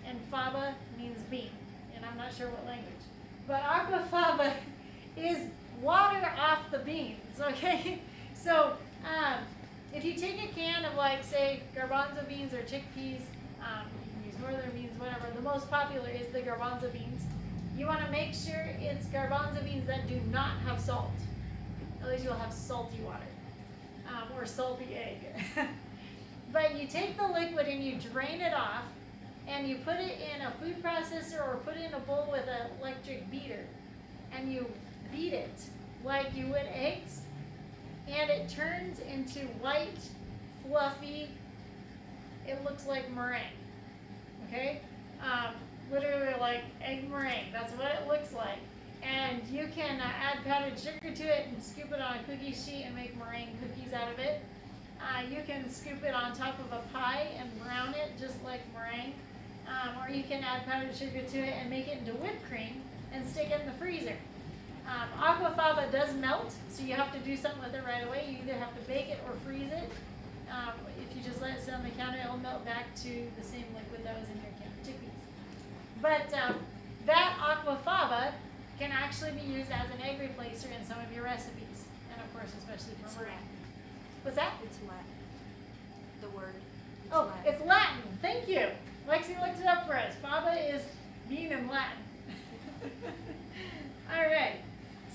and faba means bean, and I'm not sure what language. But aquafaba is water off the beans, okay? So if you take a can of, like, say, garbanzo beans or chickpeas, you can use northern beans, whatever. The most popular is the garbanzo beans. You want to make sure it's garbanzo beans that do not have salt. Otherwise, you'll have salty water. Or salty egg. But you take the liquid and you drain it off and you put it in a food processor or put it in a bowl with an electric beater and you beat it like you would eggs, and it turns into white, fluffy, it looks like meringue, okay? Literally like egg meringue, that's what it looks like. And you can add powdered sugar to it and scoop it on a cookie sheet and make meringue cookies out of it. You can scoop it on top of a pie and brown it just like meringue. Or you can add powdered sugar to it and make it into whipped cream and stick it in the freezer. Aquafaba does melt, so you have to do something with it right away. You either have to bake it or freeze it. If you just let it sit on the counter, it'll melt back to the same liquid that was in your chickpeas. But that aquafaba can actually be used as an egg replacer in some of your recipes. And of course, especially for Latin. What's that? It's Latin. The word. It's Latin. It's Latin. Thank you. Lexi looked it up for us. Fava is bean in Latin. All right.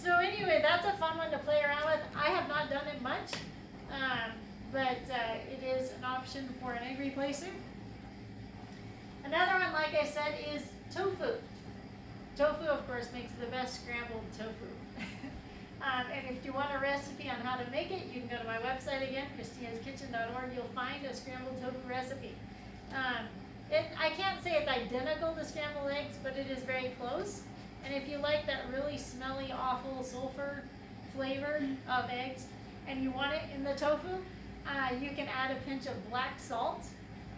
So anyway, that's a fun one to play around with. I have not done it much, but it is an option for an egg replacer. Another one, like I said, is tofu. Tofu, of course, makes the best scrambled tofu. And if you want a recipe on how to make it, you can go to my website again, kristina'skitchen.org. You'll find a scrambled tofu recipe. I can't say it's identical to scrambled eggs, but it is very close. And if you like that really smelly, awful sulfur flavor of eggs, and you want it in the tofu, you can add a pinch of black salt,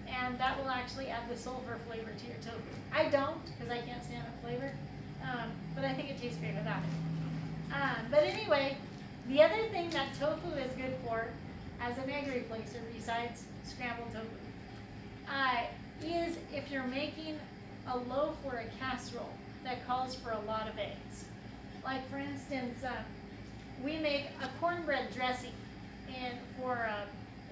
and that will actually add the sulfur flavor to your tofu. I don't, because I can't stand the flavor, but I think it tastes great without it. But anyway, the other thing that tofu is good for as an egg replacer, besides scrambled tofu, is if you're making a loaf or a casserole that calls for a lot of eggs. Like for instance, we make a cornbread dressing, and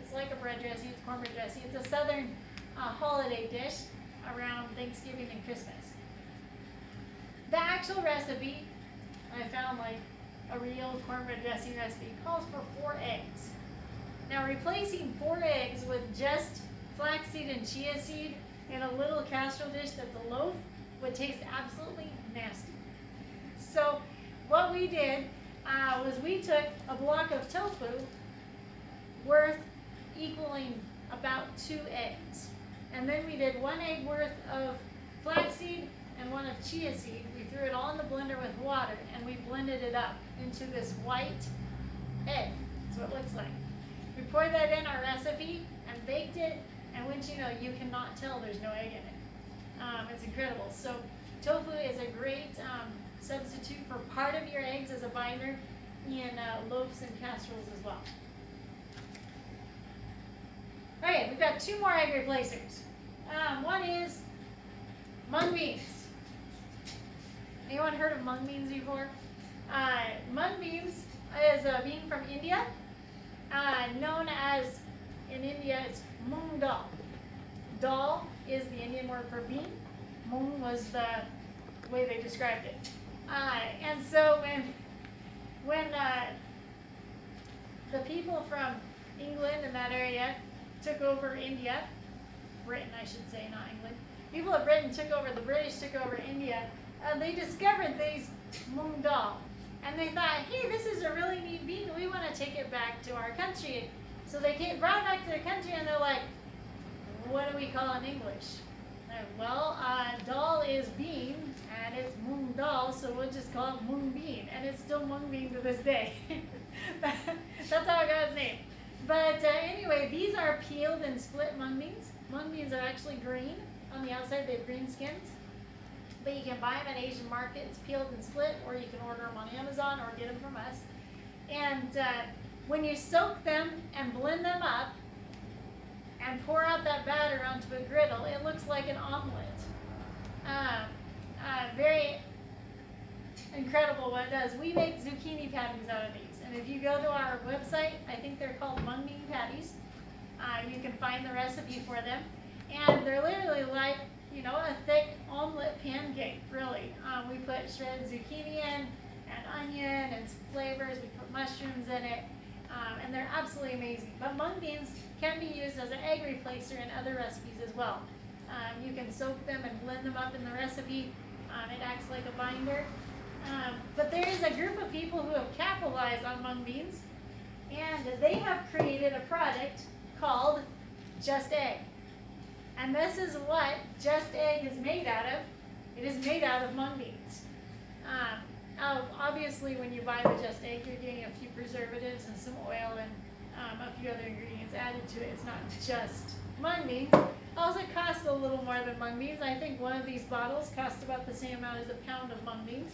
it's like a bread dressing, it's cornbread dressing. It's a southern holiday dish around Thanksgiving and Christmas. The actual recipe, I found like a real cornbread dressing recipe, calls for 4 eggs. Now replacing 4 eggs with just flaxseed and chia seed in a little casserole dish that's a loaf would taste absolutely nasty. So what we did was we took a block of tofu worth equaling about 2 eggs. And then we did 1 egg worth of flaxseed and 1 of chia seed. We threw it all in the blender with water and we blended it up into this white egg. That's what it looks like. We poured that in our recipe and baked it, and wouldn't you know, you cannot tell there's no egg in it. It's incredible. So tofu is a great substitute for part of your eggs as a binder in loaves and casseroles as well. All right, we've got 2 more egg replacers. One is mung beans. Anyone heard of mung beans before? Mung beans is a bean from India, known as, in India, it's moong dal. Dal is the Indian word for bean. Moong was the way they described it. And so when the people from England in that area took over India, Britain I should say, not England. People of Britain took over, the British took over India, and they discovered these moong dal. And they thought, hey, this is a really neat bean. We want to take it back to our country. So they brought it back to their country and they're like, what do we call in English? Well, dal is bean, and it's moong dal, so we'll just call it moong bean, and it's still moong bean to this day. That's how it got its name. But anyway, these are peeled and split mung beans. Mung beans are actually green. On the outside, they have green skins. But you can buy them at Asian markets, peeled and split, or you can order them on Amazon or get them from us. And when you soak them and blend them up, and pour out that batter onto a griddle, it looks like an omelet. Very incredible what it does. We make zucchini patties out of these, and if you go to our website, I think they're called mung bean patties. You can find the recipe for them, and they're literally like, you know, a thick omelet pancake, really. We put shredded zucchini in, and onion, and some flavors. We put mushrooms in it. And they're absolutely amazing. But mung beans can be used as an egg replacer in other recipes as well. You can soak them and blend them up in the recipe. It acts like a binder. But there is a group of people who have capitalized on mung beans, and they have created a product called Just Egg. And this is what Just Egg is made out of. It is made out of mung beans. Obviously, when you buy the Just Egg, you're getting a few preservatives and some oil and a few other ingredients added to it. It's not just mung beans. Also, it costs a little more than mung beans. I think one of these bottles costs about the same amount as a pound of mung beans.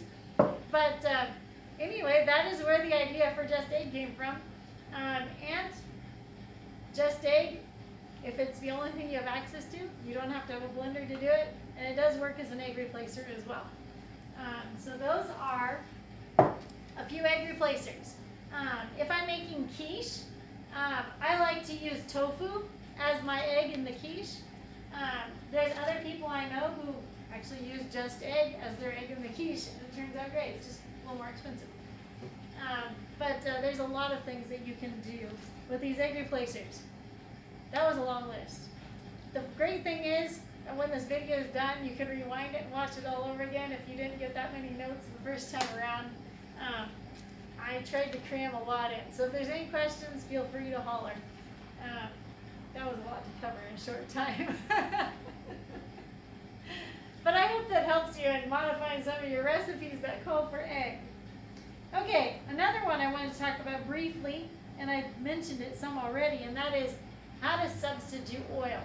But anyway, that is where the idea for Just Egg came from. And Just Egg If it's the only thing you have access to, you don't have to have a blender to do it, and it does work as an egg replacer as well. So those are a few egg replacers. If I'm making quiche, I like to use tofu as my egg in the quiche. There's other people I know who actually use Just Egg as their egg in the quiche, and it turns out great. It's just a little more expensive. But there's a lot of things that you can do with these egg replacers. That was a long list. The great thing is, when this video is done, you can rewind it and watch it all over again if you didn't get that many notes the first time around. I tried to cram a lot in, so if there's any questions, feel free to holler. That was a lot to cover in a short time. But I hope that helps you in modifying some of your recipes that call for egg. Okay, another one I wanted to talk about briefly, and I mentioned it some already, and that is how to substitute oil.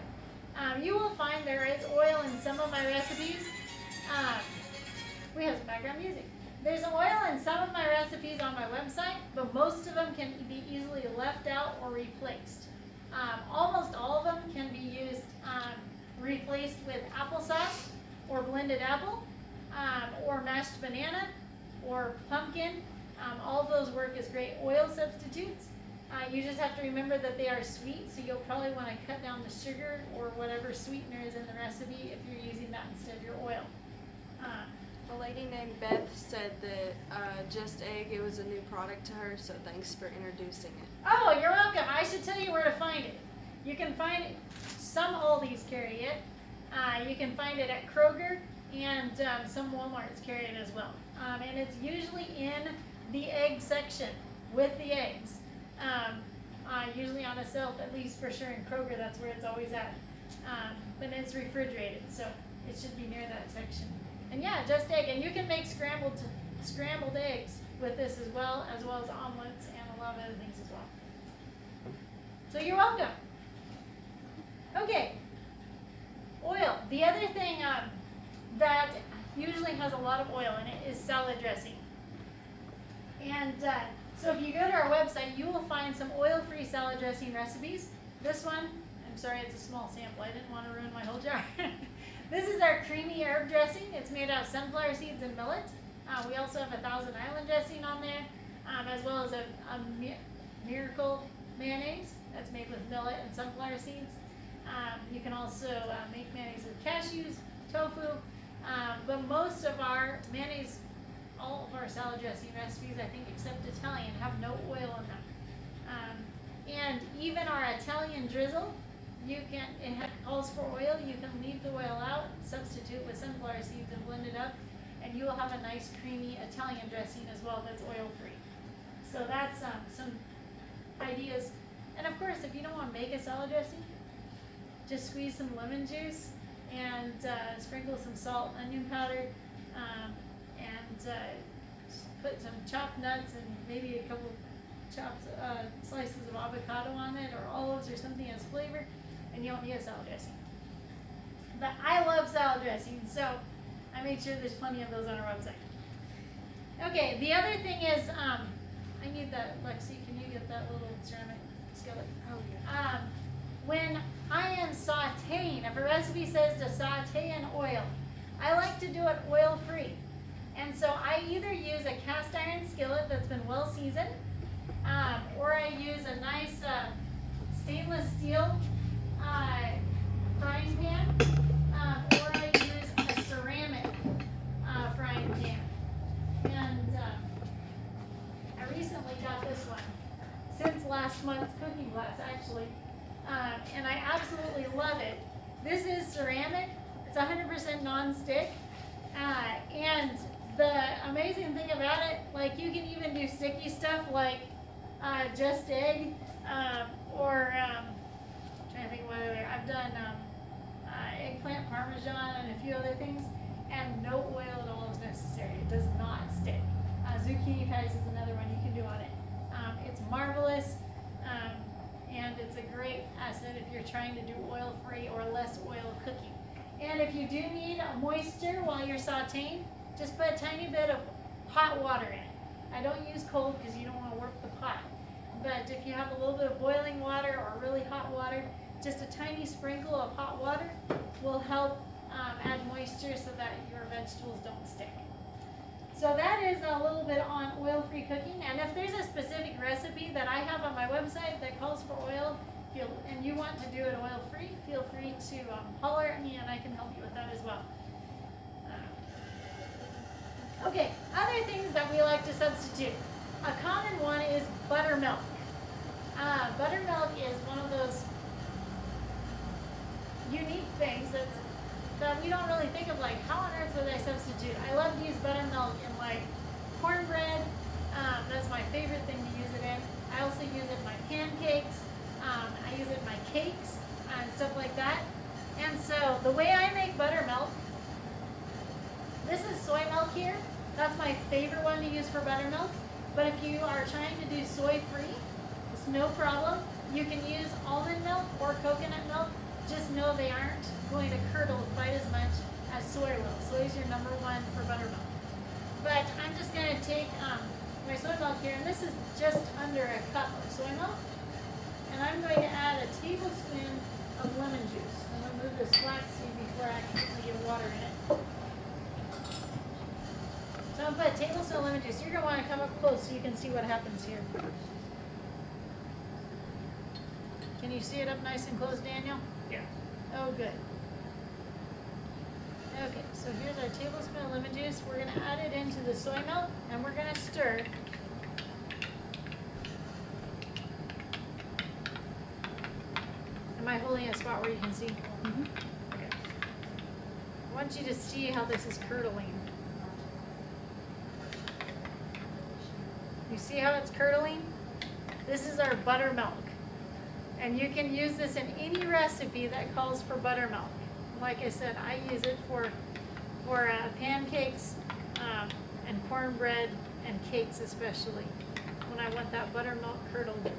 You will find there is oil in some of my recipes. We have some background music. There's oil in some of my recipes on my website, but most of them can be easily left out or replaced. Almost all of them can be used, replaced with applesauce or blended apple or mashed banana or pumpkin. All of those work as great oil substitutes. You just have to remember that they are sweet, so you'll probably want to cut down the sugar or whatever sweetener is in the recipe if you're using that instead of your oil. A lady named Beth said that Just Egg, it was a new product to her, so thanks for introducing it. Oh, you're welcome. I should tell you where to find it. You can find it, some Aldi's carry it. You can find it at Kroger, and some Walmarts carry it as well. And it's usually in the egg section with the eggs. Usually on a shelf, at least for sure in Kroger, that's where it's always at. But it's refrigerated, so it should be near that section. And yeah, Just Egg, and you can make scrambled eggs with this as well as omelets and a lot of other things as well. So you're welcome. Okay, oil. The other thing that usually has a lot of oil in it is salad dressing. And so if you go to our website, you will find some oil-free salad dressing recipes. This one, I'm sorry, it's a small sample. I didn't want to ruin my whole jar. This is our creamy herb dressing. It's made out of sunflower seeds and millet. We also have a Thousand Island dressing on there, as well as a miracle mayonnaise that's made with millet and sunflower seeds. You can also make mayonnaise with cashews, tofu, but most of our mayonnaise, all of our salad dressing recipes, I think except Italian, have no oil in them. And even our Italian drizzle, you can, it calls for oil, you can leave the oil out, substitute with sunflower seeds and blend it up, and you will have a nice creamy Italian dressing as well that's oil-free. So that's some ideas. And of course, if you don't want to make a salad dressing, just squeeze some lemon juice and sprinkle some salt and onion powder, and put some chopped nuts and maybe a couple chopped slices of avocado on it, or olives or something as flavor, and you don't need a salad dressing. But I love salad dressing, so I made sure there's plenty of those on our website. Okay, the other thing is, I need that, Lexi, can you get that little ceramic skillet? Oh, yeah. When I am sauteing, if a recipe says to saute in oil, I like to do it oil-free. And so I either use a cast iron skillet that's been well seasoned, or I use a nice stainless steel frying pan, or I use a ceramic frying pan. And I recently got this one since last month's cooking class, actually, and I absolutely love it. This is ceramic. It's 100% non-stick, and the amazing thing about it, like you can even do sticky stuff like Just Egg, or I'm trying to think of what other. I've done eggplant parmesan and a few other things, and no oil at all is necessary. It does not stick. Zucchini patties is another one you can do on it. It's marvelous, and it's a great asset if you're trying to do oil-free or less oil cooking. And if you do need a moisture while you're sauteing, just put a tiny bit of hot water in it. I don't use cold because you don't want to warp the pot. But if you have a little bit of boiling water or really hot water, Just a tiny sprinkle of hot water will help add moisture so that your vegetables don't stick. So that is a little bit on oil-free cooking. And if there's a specific recipe that I have on my website that calls for oil, and you want to do it oil-free, feel free to holler at me and I can help you with that as well. Okay, other things that we like to substitute. A common one is buttermilk. Buttermilk is one of those unique things that we don't really think of, like, how on earth would I substitute? I love to use buttermilk in, like, cornbread. That's my favorite thing to use it in. I also use it in my pancakes. I use it in my cakes and stuff like that. And so the way I make buttermilk, this is soy milk here. That's my favorite one to use for buttermilk. But if you are trying to do soy-free, it's no problem. You can use almond milk or coconut milk. Just know they aren't going to curdle quite as much as soy will. Soy is your number one for buttermilk. But I'm just going to take my soy milk here, and this is just under a cup of soy milk. And I'm going to add a tablespoon of lemon juice. I'm going to remove this flaxseed before I accidentally get water in it. So I'm going to put a tablespoon of lemon juice. You're going to want to come up close so you can see what happens here. Can you see it up nice and close, Daniel? Yeah. Oh, good. Okay, so here's our tablespoon of lemon juice. We're going to add it into the soy milk, and we're going to stir. Am I holding a spot where you can see? Mm-hmm. Okay. I want you to see how this is curdling. You see how it's curdling? This is our buttermilk. And you can use this in any recipe that calls for buttermilk. Like I said, I use it for pancakes and cornbread and cakes especially, when I want that buttermilk curdled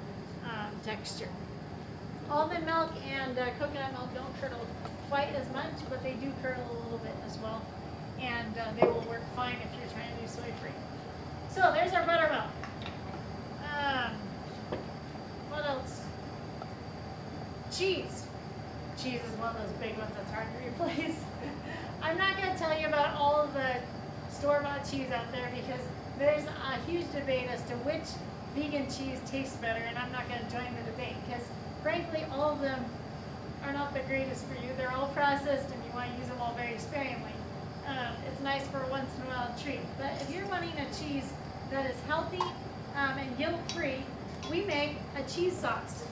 texture. Almond milk and coconut milk don't curdle quite as much, but they do curdle a little bit as well. And they will work fine if you're trying to do soy-free. So there's our buttermilk. What else? Cheese. Cheese is one of those big ones that's hard to replace. I'm not going to tell you about all the store-bought cheese out there because there's a huge debate as to which vegan cheese tastes better, and I'm not going to join the debate because, frankly, all of them are not the greatest for you. They're all processed, and you want to use them all very sparingly. It's nice for a once-in-a-while treat. But if you're wanting a cheese that is healthy and guilt-free, we make a cheese sauce.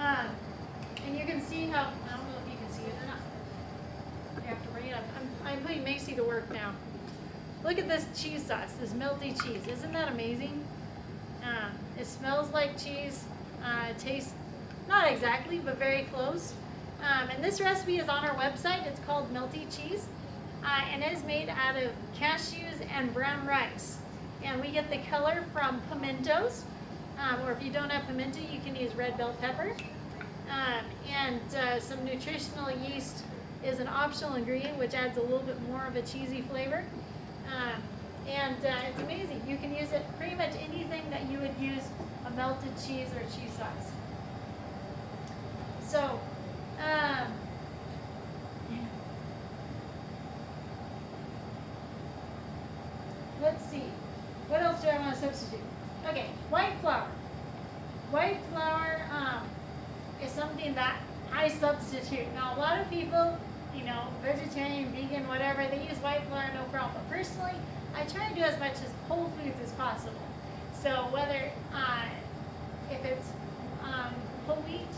And you can see how, I don't know if you can see it or not. You have to bring it up. I'm putting Macy to work now. Look at this cheese sauce, this melty cheese. Isn't that amazing? It smells like cheese. It tastes, not exactly, but very close. And this recipe is on our website. It's called Melty Cheese. And it is made out of cashews and brown rice. And we get the color from pimentos. Or if you don't have pimento, you can use red bell pepper. And some nutritional yeast is an optional ingredient, which adds a little bit more of a cheesy flavor. And it's amazing. You can use it pretty much anything that you would use a melted cheese or cheese sauce. So, let's see. What else do I want to substitute? Okay, white flour. White flour is something that I substitute. Now, a lot of people, you know, vegetarian, vegan, whatever, they use white flour, no problem. But personally, I try to do as much as whole foods as possible. So whether, if it's whole wheat,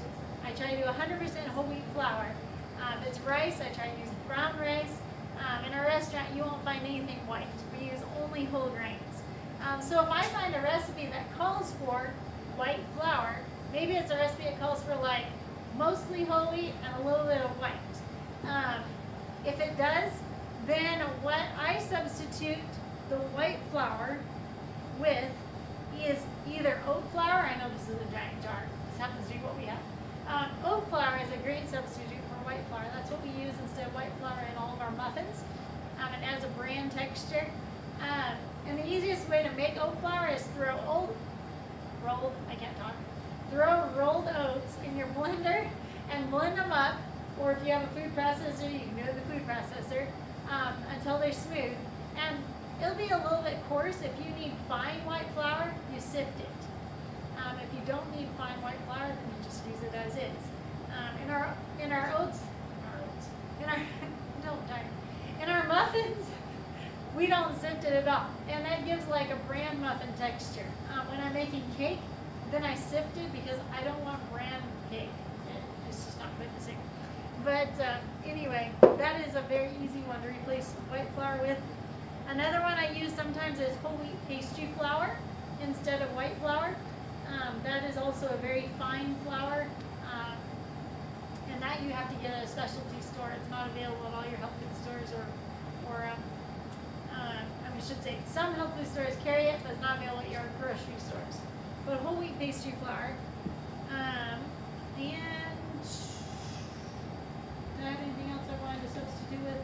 I try to do 100% whole wheat flour. If it's rice, I try to use brown rice. In a restaurant, you won't find anything white. We use only whole grains. So if I find a recipe that calls for white flour, maybe it's a recipe that calls for, like, mostly whole wheat and a little bit of white. If it does, then what I substitute the white flour with is either oat flour. I know this is a giant jar. This happens to be what we have. Oat flour is a great substitute for white flour. That's what we use instead of white flour in all of our muffins. It adds a bran texture. And the easiest way to make oat flour is throw old, rolled, I can't talk, throw rolled oats in your blender and blend them up, or if you have a food processor, you can go to the food processor, until they're smooth. And it'll be a little bit coarse. If you need fine white flour, you sift it. If you don't need fine white flour, then you just use it as is. In our muffins, we don't sift it at all, and that gives like a bran muffin texture. When I'm making cake, then I sift it because I don't want bran cake. It's just not good to see. But anyway, that is a very easy one to replace white flour with. Another one I use sometimes is whole wheat pastry flour instead of white flour. That is also a very fine flour, and that you have to get at a specialty store. It's not available at all your health food stores, or I should say some health food stores carry it, but it's not available at your grocery stores. But whole wheat pastry flour, and did I have anything else I wanted to substitute with?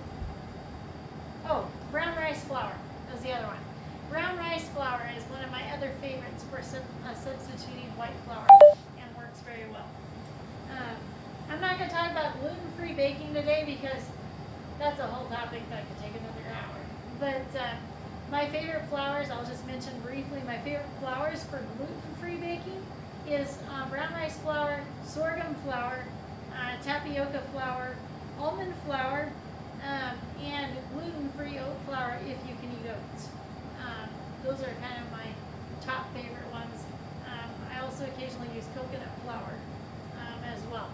Oh, brown rice flour was the other one. Brown rice flour is one of my other favorites for substituting white flour, and works very well. I'm not going to talk about gluten-free baking today because that's a whole topic that could take another hour. But my favorite flours, I'll just mention briefly, my favorite flours for gluten-free baking is brown rice flour, sorghum flour, tapioca flour, almond flour, and gluten-free oat flour if you can eat oats. Those are kind of my top favorite ones. I also occasionally use coconut flour as well.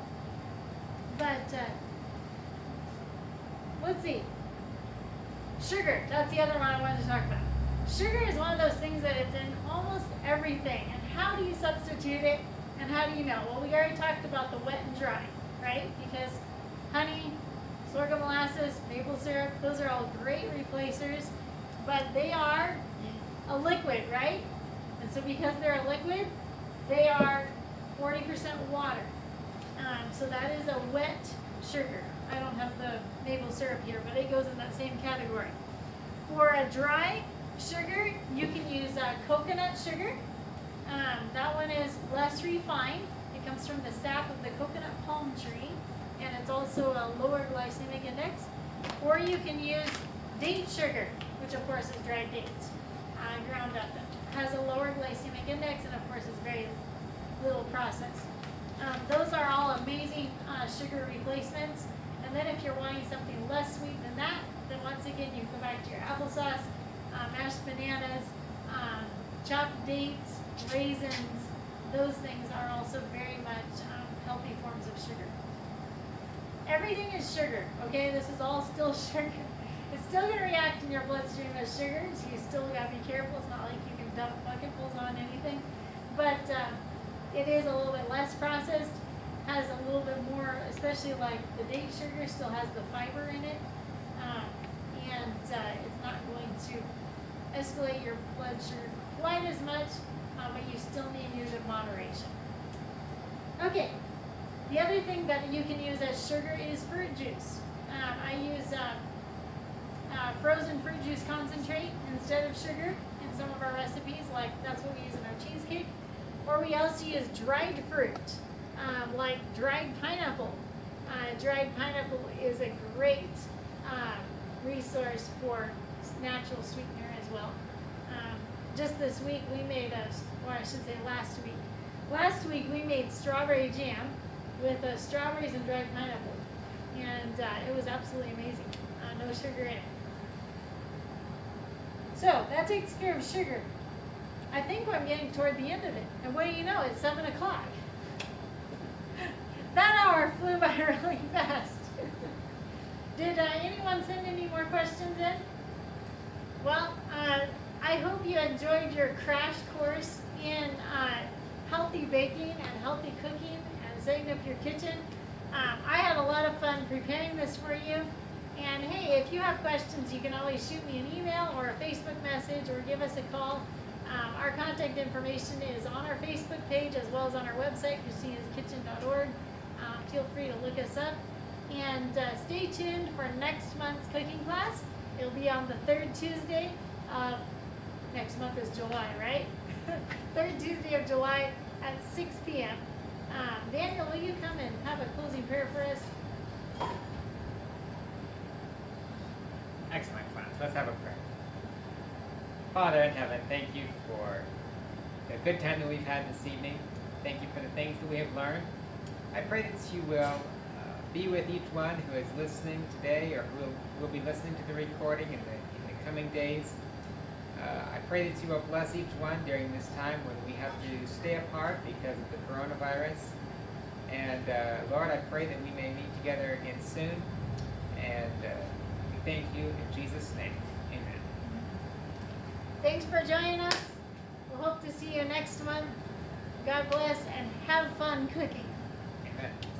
But let's see. Sugar, that's the other one I wanted to talk about. Sugar is one of those things that it's in almost everything. And how do you substitute it? And how do you know? Well, we already talked about the wet and dry, right? Because honey, sorghum molasses, maple syrup, those are all great replacers, but they are a liquid, right? And so because they're a liquid, they are 40% water. So that is a wet sugar. I don't have the maple syrup here, but it goes in that same category. For a dry sugar, you can use coconut sugar. That one is less refined. It comes from the sap of the coconut palm tree, and it's also a lower glycemic index. Or you can use date sugar, which of course is dried dates, ground up. It has a lower glycemic index, and of course is very little processed. Those are all amazing sugar replacements. And then if you're wanting something less sweet than that, then once again you go back to your applesauce, mashed bananas, chopped dates, raisins. Those things are also very much healthy forms of sugar. Everything is sugar, okay? This is all still sugar. It's still going to react in your bloodstream as sugar, so you still got to be careful. It's not like you can dump bucketfuls on anything. But it is a little bit less processed, has a little bit more, especially like the date sugar still has the fiber in it, and it's not going to escalate your blood sugar quite as much, but you still need to use it in moderation. Okay, the other thing that you can use as sugar is fruit juice. I use frozen fruit juice concentrate instead of sugar in some of our recipes, like that's what we use in our cheesecake. Or we also use dried fruit, like dried pineapple. Dried pineapple is a great resource for natural sweetener as well. Just this week we made last week we made strawberry jam with strawberries and dried pineapple. And it was absolutely amazing, no sugar in it. So that takes care of sugar. I think I'm getting toward the end of it. And what do you know, it's 7 o'clock. That hour flew by really fast. Did anyone send any more questions in? Well, I hope you enjoyed your crash course in healthy baking and healthy cooking and setting up your kitchen. I had a lot of fun preparing this for you. And hey, if you have questions, you can always shoot me an email or a Facebook message or give us a call. Our contact information is on our Facebook page as well as on our website, Kristinaskitchen.org. Feel free to look us up. And stay tuned for next month's cooking class. It'll be on the third Tuesday of, next month is July, right? Third Tuesday of July at 6 p.m. Daniel, will you come and have a closing prayer for us? Excellent, class. Let's have a prayer. Father in heaven, thank you for the good time that we've had this evening. Thank you for the things that we have learned. I pray that you will be with each one who is listening today or who will be listening to the recording in the coming days. I pray that you will bless each one during this time when we have to stay apart because of the coronavirus. And Lord, I pray that we may meet together again soon. And we thank you in Jesus' name. Amen. Thanks for joining us. We hope to see you next month. God bless and have fun cooking. Amen.